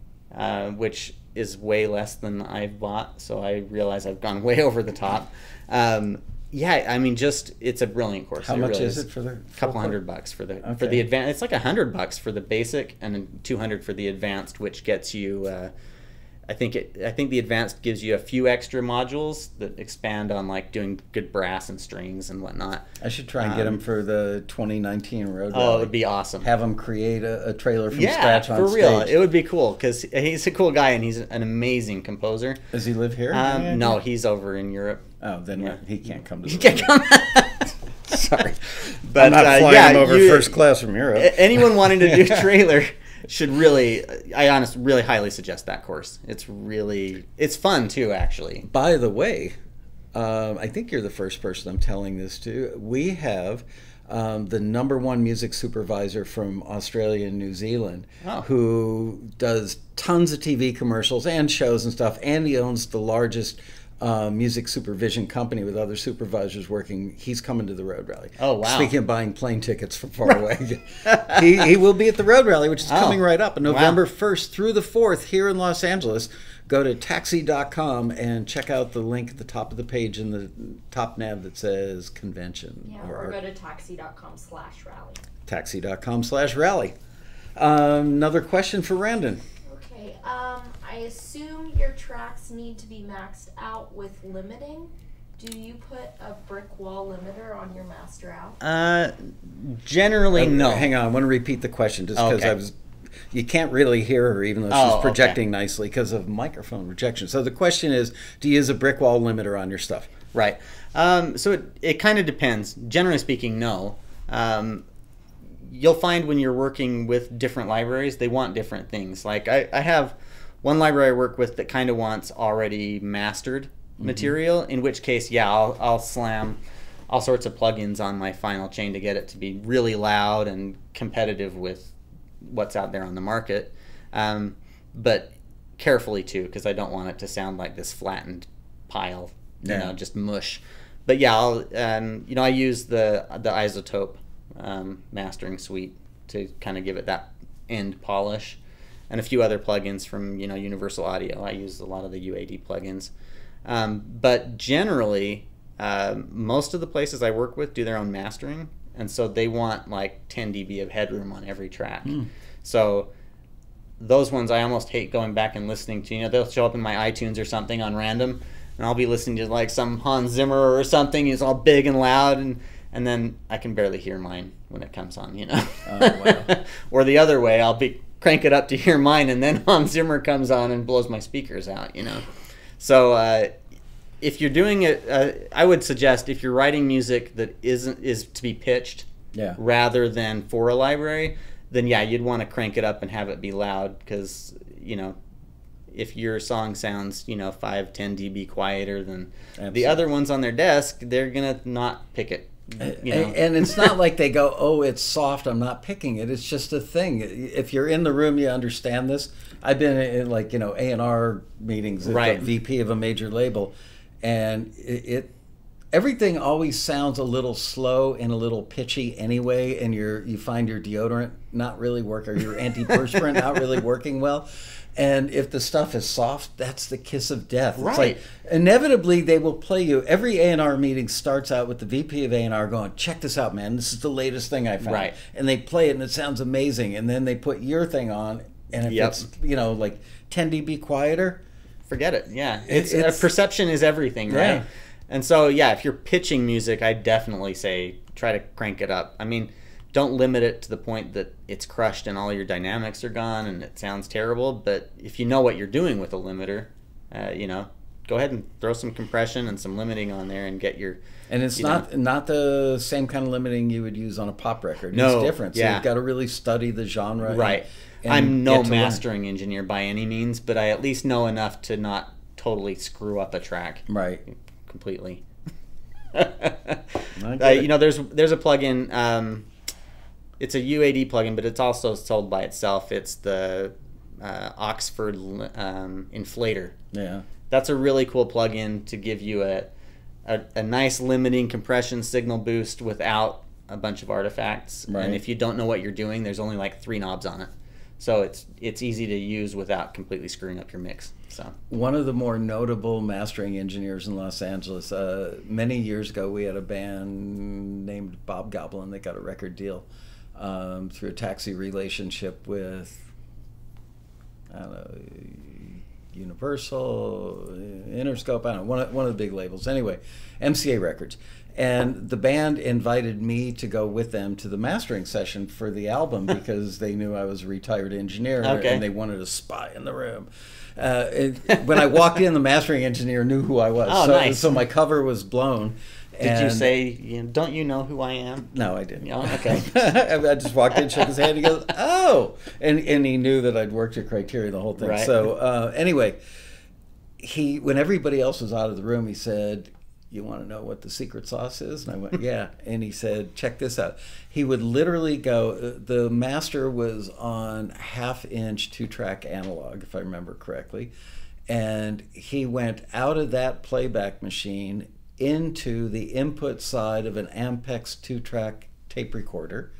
which is way less than I've bought, so I realize I've gone way over the top. Yeah, I mean, just it's a brilliant course. How much is it for the couple $100 for the for the advanced? It's like $100 for the basic and $200 for the advanced, which gets you. I think the advanced gives you a few extra modules that expand on like doing good brass and strings and whatnot. I should try and get them for the 2019 road. Oh, it would be awesome. Have them create a trailer from scratch on stage. Yeah, for real. It would be cool because he's a cool guy and he's an amazing composer. Does he live here? No, he's over in Europe. Oh, then he can't come to the road. He can't come. Sorry. But, I'm not flying him over first class from Europe. Anyone wanting to do a trailer... should really, I honestly really highly suggest that course. It's really, it's fun too, actually. By the way, I think you're the first person I'm telling this to. We have the #1 music supervisor from Australia and New Zealand who does tons of TV commercials and shows and stuff, and he owns the largest music supervision company with other supervisors working. He's coming to the road rally. Oh, wow. Speaking of buying plane tickets from far away, he will be at the road rally, which is coming right up on November 1st through the 4th here in Los Angeles. Go to taxi.com and check out the link at the top of the page in the top nav that says convention. Yeah, or go to taxi.com/rally. Taxi.com/rally. Another question for Randon. Okay, I assume your tracks need to be maxed out with limiting. Do you put a brick wall limiter on your master out? Generally, no. Hang on, I want to repeat the question just because you can't really hear her even though she's projecting nicely because of microphone rejection. So the question is, do you use a brick wall limiter on your stuff? Right. So it kind of depends. Generally speaking, no. You'll find when you're working with different libraries, they want different things. Like I have one library I work with that kind of wants already mastered material, in which case, yeah, I'll slam all sorts of plugins on my final chain to get it to be really loud and competitive with what's out there on the market. But carefully too, because I don't want it to sound like this flattened pile, you know, just mush. But yeah, I'll, you know, I use the Isotope mastering suite to kind of give it that end polish, and a few other plugins from, you know, Universal Audio. I use a lot of the UAD plugins. But generally, most of the places I work with do their own mastering, and so they want like 10 dB of headroom on every track. So those ones I almost hate going back and listening to. You know, they'll show up in my iTunes or something on random, and I'll be listening to like some Hans Zimmer or something. He's all big and loud, and then I can barely hear mine when it comes on, you know. Oh, wow. Or the other way, I'll be crank it up to hear mine, and then Hans Zimmer comes on and blows my speakers out, you know. So if you're doing it, I would suggest if you're writing music that is to be pitched rather than for a library, then yeah, you'd want to crank it up and have it be loud, because, you know, if your song sounds, you know, 5-10 dB quieter than the other ones on their desk, they're gonna not pick it. You know. And it's not like they go, oh, it's soft, I'm not picking it. It's just a thing. If you're in the room, you understand this. I've been in, like, you know, A&R meetings with the VP of a major label, and everything always sounds a little slow and a little pitchy anyway, and you find your deodorant not really working, or your antiperspirant not really working well. And if the stuff is soft, that's the kiss of death. Right. It's like, inevitably, they will play you. Every A&R meeting starts out with the VP of A&R going, check this out, man. This is the latest thing I found. Right. And they play it, and it sounds amazing. And then they put your thing on, and if it's, you know, like 10 dB quieter. Forget it. Yeah. Perception is everything, right? Yeah. And so, yeah, if you're pitching music, I definitely say try to crank it up. I mean, don't limit it to the point that it's crushed and all your dynamics are gone and it sounds terrible. But if you know what you're doing with a limiter, you know, go ahead and throw some compression and some limiting on there and get your. And it's not the same kind of limiting you would use on a pop record. No, it's different. So you've got to really study the genre. Right. And I'm no mastering engineer by any means, but I at least know enough to not totally screw up a track. Right. Completely. You know, there's a plugin. It's a UAD plugin, but it's also sold by itself. It's the Oxford Inflator. Yeah, that's a really cool plugin to give you a nice limiting compression signal boost without a bunch of artifacts. Right. And if you don't know what you're doing, there's only like 3 knobs on it. So it's easy to use without completely screwing up your mix. So one of the more notable mastering engineers in Los Angeles, many years ago, we had a band named Bob Goblin that got a record deal through a Taxi relationship with, I don't know, Universal, Interscope, I don't know, one of the big labels. Anyway, MCA Records. And the band invited me to go with them to the mastering session for the album because they knew I was a retired engineer, okay, and they wanted a spy in the room. When I walked in, the mastering engineer knew who I was. Oh, so, nice. So my cover was blown. Did you say, don't you know who I am? No, I didn't. Oh, okay. I just walked in, shook his hand, he goes, oh! And he knew that I'd worked at Criteria, the whole thing. Right. So anyway, when everybody else was out of the room, he said, you want to know what the secret sauce is? And I went, yeah. And he said, check this out. He would literally go, the master was on half-inch 2-track analog, if I remember correctly. And he went out of that playback machine into the input side of an Ampex 2-track tape recorder,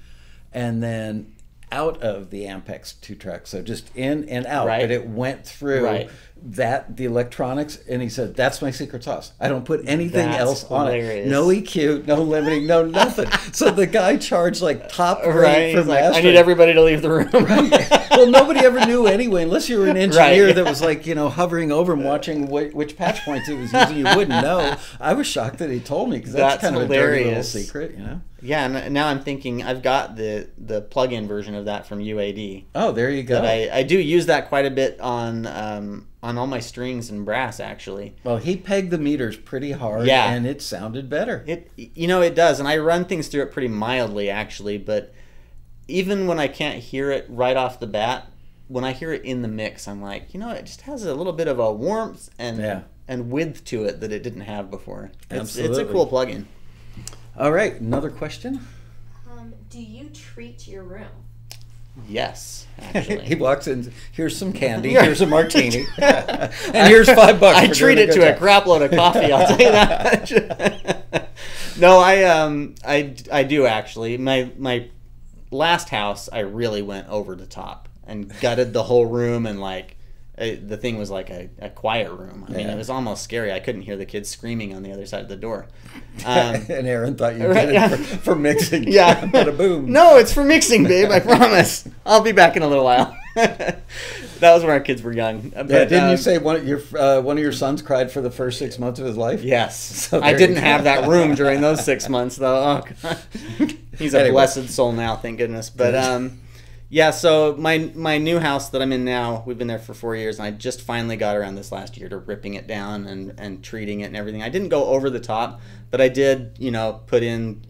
and then out of the Ampex 2-track, so just in and out, right. But it went through the electronics, and he said, that's my secret sauce. I don't put anything else hilarious. On it. No EQ, no limiting, no nothing. So the guy charged like top rate for mastering. I need everybody to leave the room. Right. Well, nobody ever knew anyway, unless you were an engineer that was like, hovering over and watching which patch points he was using, you wouldn't know. I was shocked that he told me, because that's kind hilarious. Of a dirty little secret, Yeah, and now I'm thinking I've got the plug-in version of that from UAD. Oh, there you go. But I do use that quite a bit on all my strings and brass, actually. Well, he pegged the meters pretty hard, and it sounded better. It does, and I run things through it pretty mildly, actually, but even when I can't hear it right off the bat, when I hear it in the mix, I'm like, it just has a little bit of a warmth and width to it that it didn't have before. It's a cool plug-in. All right, another question. Do you treat your room? Yes, actually. He walks in, here's some candy, here's a martini, and here's $5. I treat it to a crap load of coffee, I'll tell you that. No, I do, actually. My last house, I really went over the top and gutted the whole room, and the thing was like a quiet room. I mean, it was almost scary. I couldn't hear the kids screaming on the other side of the door. And Aaron thought you did it for mixing. Yeah. Bada boom. No, it's for mixing, babe. I promise. I'll be back in a little while. That was when our kids were young. But, didn't you say one of your sons cried for the first 6 months of his life? Yes. So I didn't have that room during those 6 months, though. Oh, God. He's a blessed soul now, thank goodness. But... yeah, so my new house that I'm in now, we've been there for 4 years, and I just finally got around this last year to ripping it down and treating it and everything. I didn't go over the top, but I did, put in,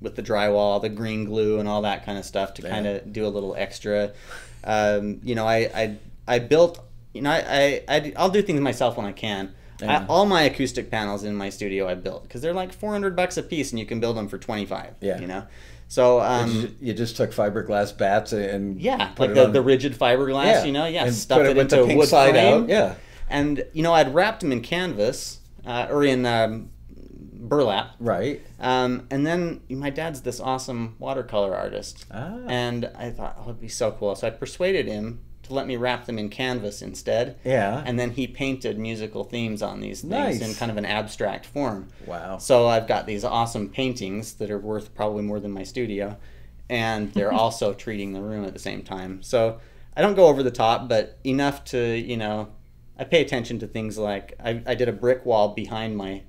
with the drywall, the green glue and all that kind of stuff to kind of do a little extra. I built, I'll do things myself when I can. All my acoustic panels in my studio I built, because they're like $400 a piece, and you can build them for 25, So you just took fiberglass bats and put the rigid fiberglass, and stuffed it into a wood frame, and I'd wrapped them in canvas or in burlap, and then my dad's this awesome watercolor artist, and I thought, oh, it'd be so cool. So I persuaded him to let me wrap them in canvas instead, and then he painted musical themes on these things in kind of an abstract form. Wow. So I've got these awesome paintings that are worth probably more than my studio, and they're also treating the room at the same time. So I don't go over the top, but enough to, I pay attention to things like I did a brick wall behind my,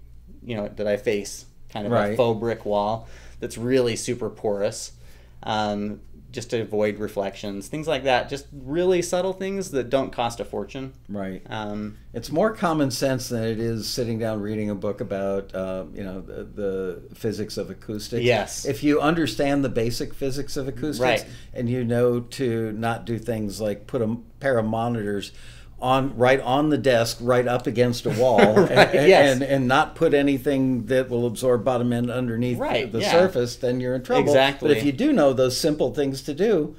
that I face, kind of a faux brick wall that's really super porous, just to avoid reflections, things like that, just really subtle things that don't cost a fortune. Right. It's more common sense than it is sitting down reading a book about, the physics of acoustics. Yes. If you understand the basic physics of acoustics, and you know to not do things like put a pair of monitors on the desk, right up against a wall, and not put anything that will absorb bottom end underneath the surface, then you're in trouble. Exactly. But if you do know those simple things to do,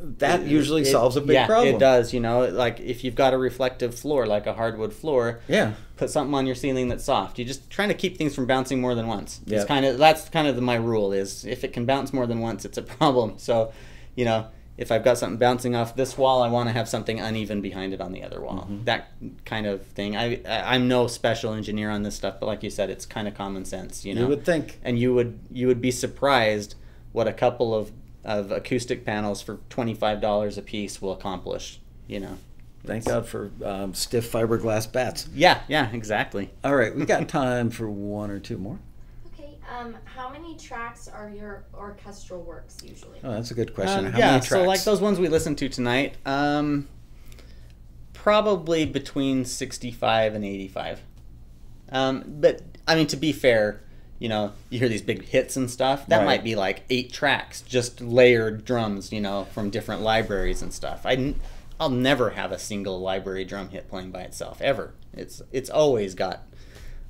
that usually solves a big problem. Yeah, it does. Like if you've got a reflective floor, like a hardwood floor, put something on your ceiling that's soft. You're just trying to keep things from bouncing more than once. Yep. That's kind of my rule is if it can bounce more than once, it's a problem. So, if I've got something bouncing off this wall, I want to have something uneven behind it on the other wall. Mm-hmm. That kind of thing. I'm no special engineer on this stuff, but like you said, it's kind of common sense, you know. You would think. And you would be surprised what a couple of acoustic panels for $25 a piece will accomplish, you know. Thank God for stiff fiberglass bats. Yeah, yeah, exactly. All right, we got time for one or two more. Okay, how many tracks are your orchestral works usually? Oh, that's a good question. How many tracks? So like those ones we listened to tonight, probably between 65 and 85. But, I mean, to be fair, you know, you hear these big hits and stuff. That might be like 8 tracks, just layered drums, you know, from different libraries and stuff. I'll never have a single library drum hit playing by itself, ever. It's always got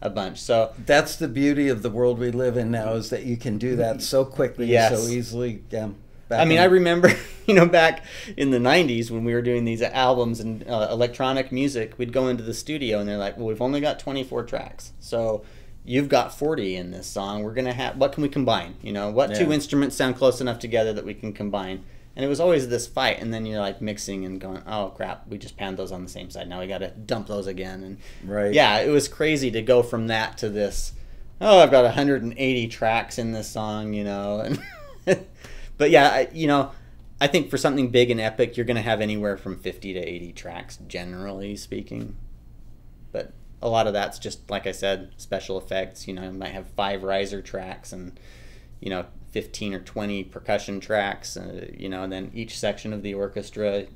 a bunch. So that's the beauty of the world we live in now, is that you can do that so quickly, yes, so easily. I mean, I remember, you know, back in the 90s when we were doing these albums and electronic music, we'd go into the studio and they're like, well, we've only got 24 tracks. So you've got 40 in this song. We're going to have, what can we combine? You know, what two instruments sound close enough together that we can combine? And it was always this fight, and then you're like mixing and going, oh crap, we just panned those on the same side. Now we got to dump those again. And yeah, it was crazy to go from that to this, oh, I've got 180 tracks in this song, you know. And but yeah, you know, I think for something big and epic, you're going to have anywhere from 50 to 80 tracks, generally speaking. But a lot of that's just, like I said, special effects. You know, you might have 5 riser tracks and, you know, 15 or 20 percussion tracks, you know, and then each section of the orchestra,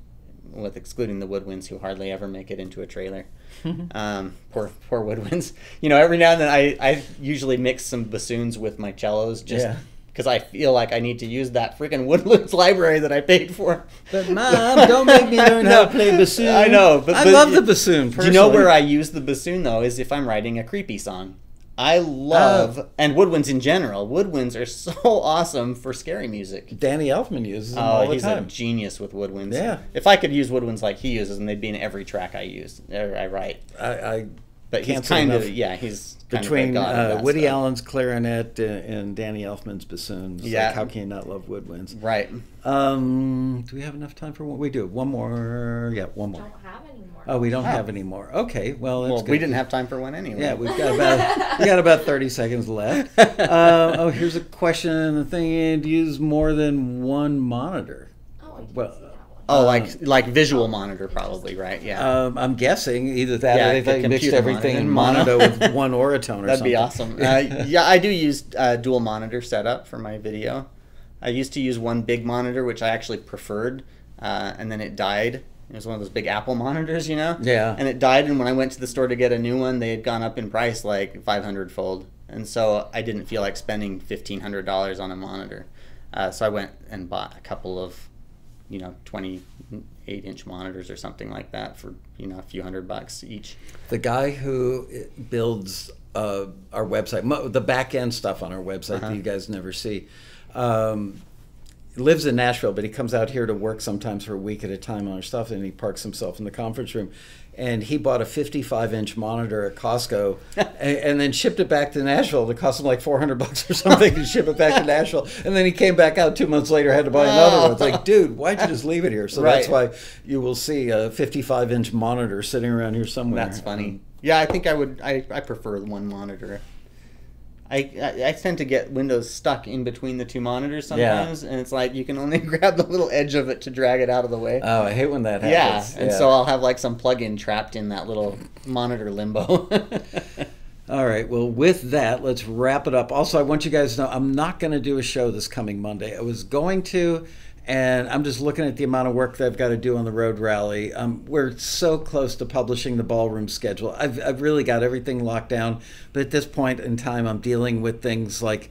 with excluding the woodwinds, who hardly ever make it into a trailer. Poor woodwinds. You know, every now and then I usually mix some bassoons with my cellos, just because I feel like I need to use that freaking woodwinds library that I paid for. But Mom, don't make me learn how to play bassoon. I know. But I love the bassoon, personally. Do you know where I use the bassoon, though, is if I'm writing a creepy song. I love, and woodwinds in general. Woodwinds are so awesome for scary music. Danny Elfman uses them all the time. He's a genius with woodwinds. Yeah. If I could use woodwinds like he uses them, they'd be in every track I use, or I write. But he's kind of, yeah, he's kind between of Woody stuff. Allen's clarinet and Danny Elfman's bassoons. Yeah. Like, how can you not love woodwinds? Right. Do we have enough time for one? We do. One more. Yeah, one more. Don't have any more. Oh, we don't have any more. Okay, well, that's good. We didn't have time for one anyway. Yeah, we've got about 30 seconds left. Oh, here's a question. The thing is, use more than one monitor. Oh, well. Oh, like visual monitor, probably, right? Yeah. I'm guessing either that or they mixed everything in mono with one Orotone or That'd something. That'd be awesome. Yeah, I do use dual monitor setup for my video. I used to use one big monitor, which I actually preferred, and then it died. It was one of those big Apple monitors, you know? Yeah. And it died, and when I went to the store to get a new one, they had gone up in price like 500-fold. And so I didn't feel like spending $1,500 on a monitor. So I went and bought a couple of, you know, 28-inch monitors or something like that for, you know, a few $100 each. The guy who builds our website, the back-end stuff on our website that you guys never see, lives in Nashville, but he comes out here to work sometimes for a week at a time on our stuff, and he parks himself in the conference room. And he bought a 55-inch monitor at Costco and then shipped it back to Nashville. It cost him like $400 or something to ship it back to Nashville. And then he came back out 2 months later, had to buy another one. It's like, dude, why'd you just leave it here? So that's why you will see a 55-inch monitor sitting around here somewhere. That's funny. Yeah, I think I would, I prefer one monitor. I tend to get Windows stuck in between the two monitors sometimes, and it's like you can only grab the little edge of it to drag it out of the way. Oh, I hate when that happens. Yeah, and so I'll have like some plug-in trapped in that little monitor limbo. All right, well, with that, let's wrap it up. Also, I want you guys to know I'm not going to do a show this coming Monday. I was going to, and I'm just looking at the amount of work that I've got to do on the road rally. We're so close to publishing the ballroom schedule. I've really got everything locked down, but at this point in time, I'm dealing with things like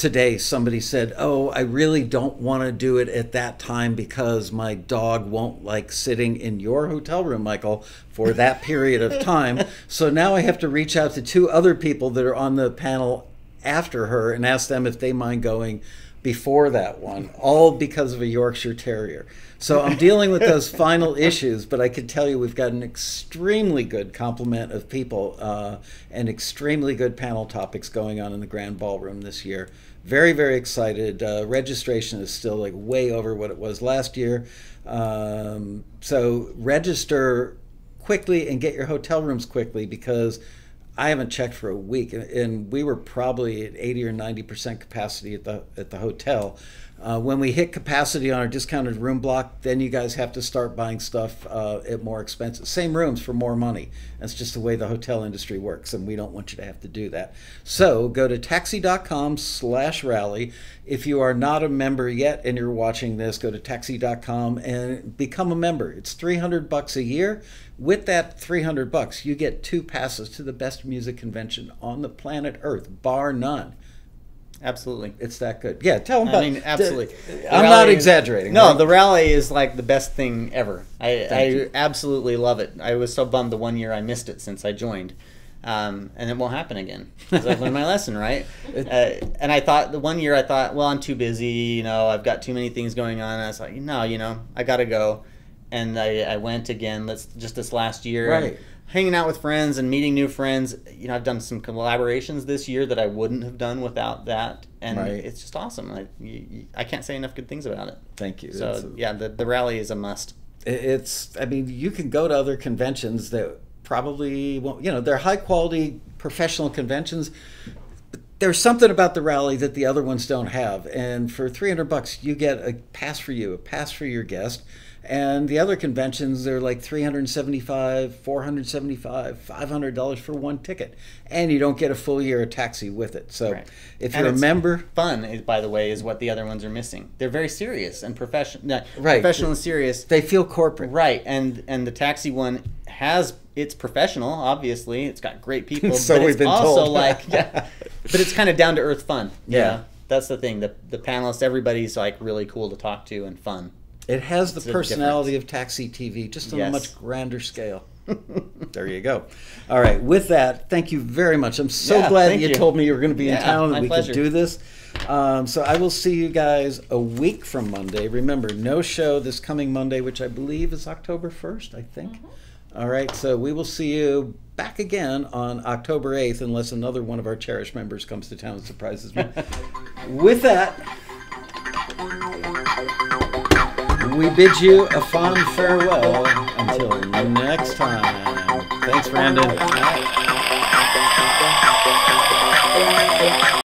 today somebody said, oh, I really don't want to do it at that time because my dog won't like sitting in your hotel room, Michael, for that period of time. So now I have to reach out to 2 other people that are on the panel after her and ask them if they mind going before that one, all because of a Yorkshire Terrier. So I'm dealing with those final issues, but I can tell you we've got an extremely good complement of people and extremely good panel topics going on in the Grand Ballroom this year. Very, very excited. Registration is still like way over what it was last year. So register quickly and get your hotel rooms quickly, because I haven't checked for a week, and we were probably at 80 or 90% capacity at the hotel. When we hit capacity on our discounted room block, then you guys have to start buying stuff at more expensive, same rooms for more money. That's just the way the hotel industry works, and we don't want you to have to do that. So go to taxi.com/rally. If you are not a member yet and you're watching this, go to taxi.com and become a member. It's $300 a year. With that $300, you get 2 passes to the best music convention on the planet Earth, bar none. Absolutely. It's that good. Yeah, tell them about it. I mean, absolutely. I'm not exaggerating. No, right? The rally is like the best thing ever. I absolutely love it. I was so bummed the one year I missed it since I joined. And it won't happen again, because I've learned my lesson, right? And I thought, the one year I thought, well, I'm too busy, you know, I've got too many things going on. And I was like, no, you know, I got to go. And I went again, just this last year. Right. Hanging out with friends and meeting new friends. You know, I've done some collaborations this year that I wouldn't have done without that. And right. It's just awesome. I can't say enough good things about it. Thank you. So, yeah, the rally is a must. It's, I mean, you can go to other conventions that probably won't, you know, they're high-quality professional conventions. There's something about the rally that the other ones don't have. And for $300, you get a pass for you, a pass for your guest. And the other conventions, they're like $375, $475, $500 for one ticket. And you don't get a full year of Taxi with it. So right. If you remember... Fun, by the way, is what the other ones are missing. They're very serious and professional. Right. Professional and serious. They feel corporate. Right. And the Taxi one has... It's professional, obviously. It's got great people. So but we've it's been also told. Like... Yeah, but it's kind of down-to-earth fun. Yeah. You know? That's the thing. The panelists, everybody's like really cool to talk to and fun. It has the personality of Taxi TV, just on a much grander scale. There you go. All right. With that, thank you very much. I'm so glad that you told me you were going to be in town and we could do this. So I will see you guys a week from Monday. Remember, no show this coming Monday, which I believe is October 1st, I think. All right. So we will see you back again on October 8th, unless another one of our cherished members comes to town and surprises me. With that... We bid you a fond farewell until next time. Thanks, Randon.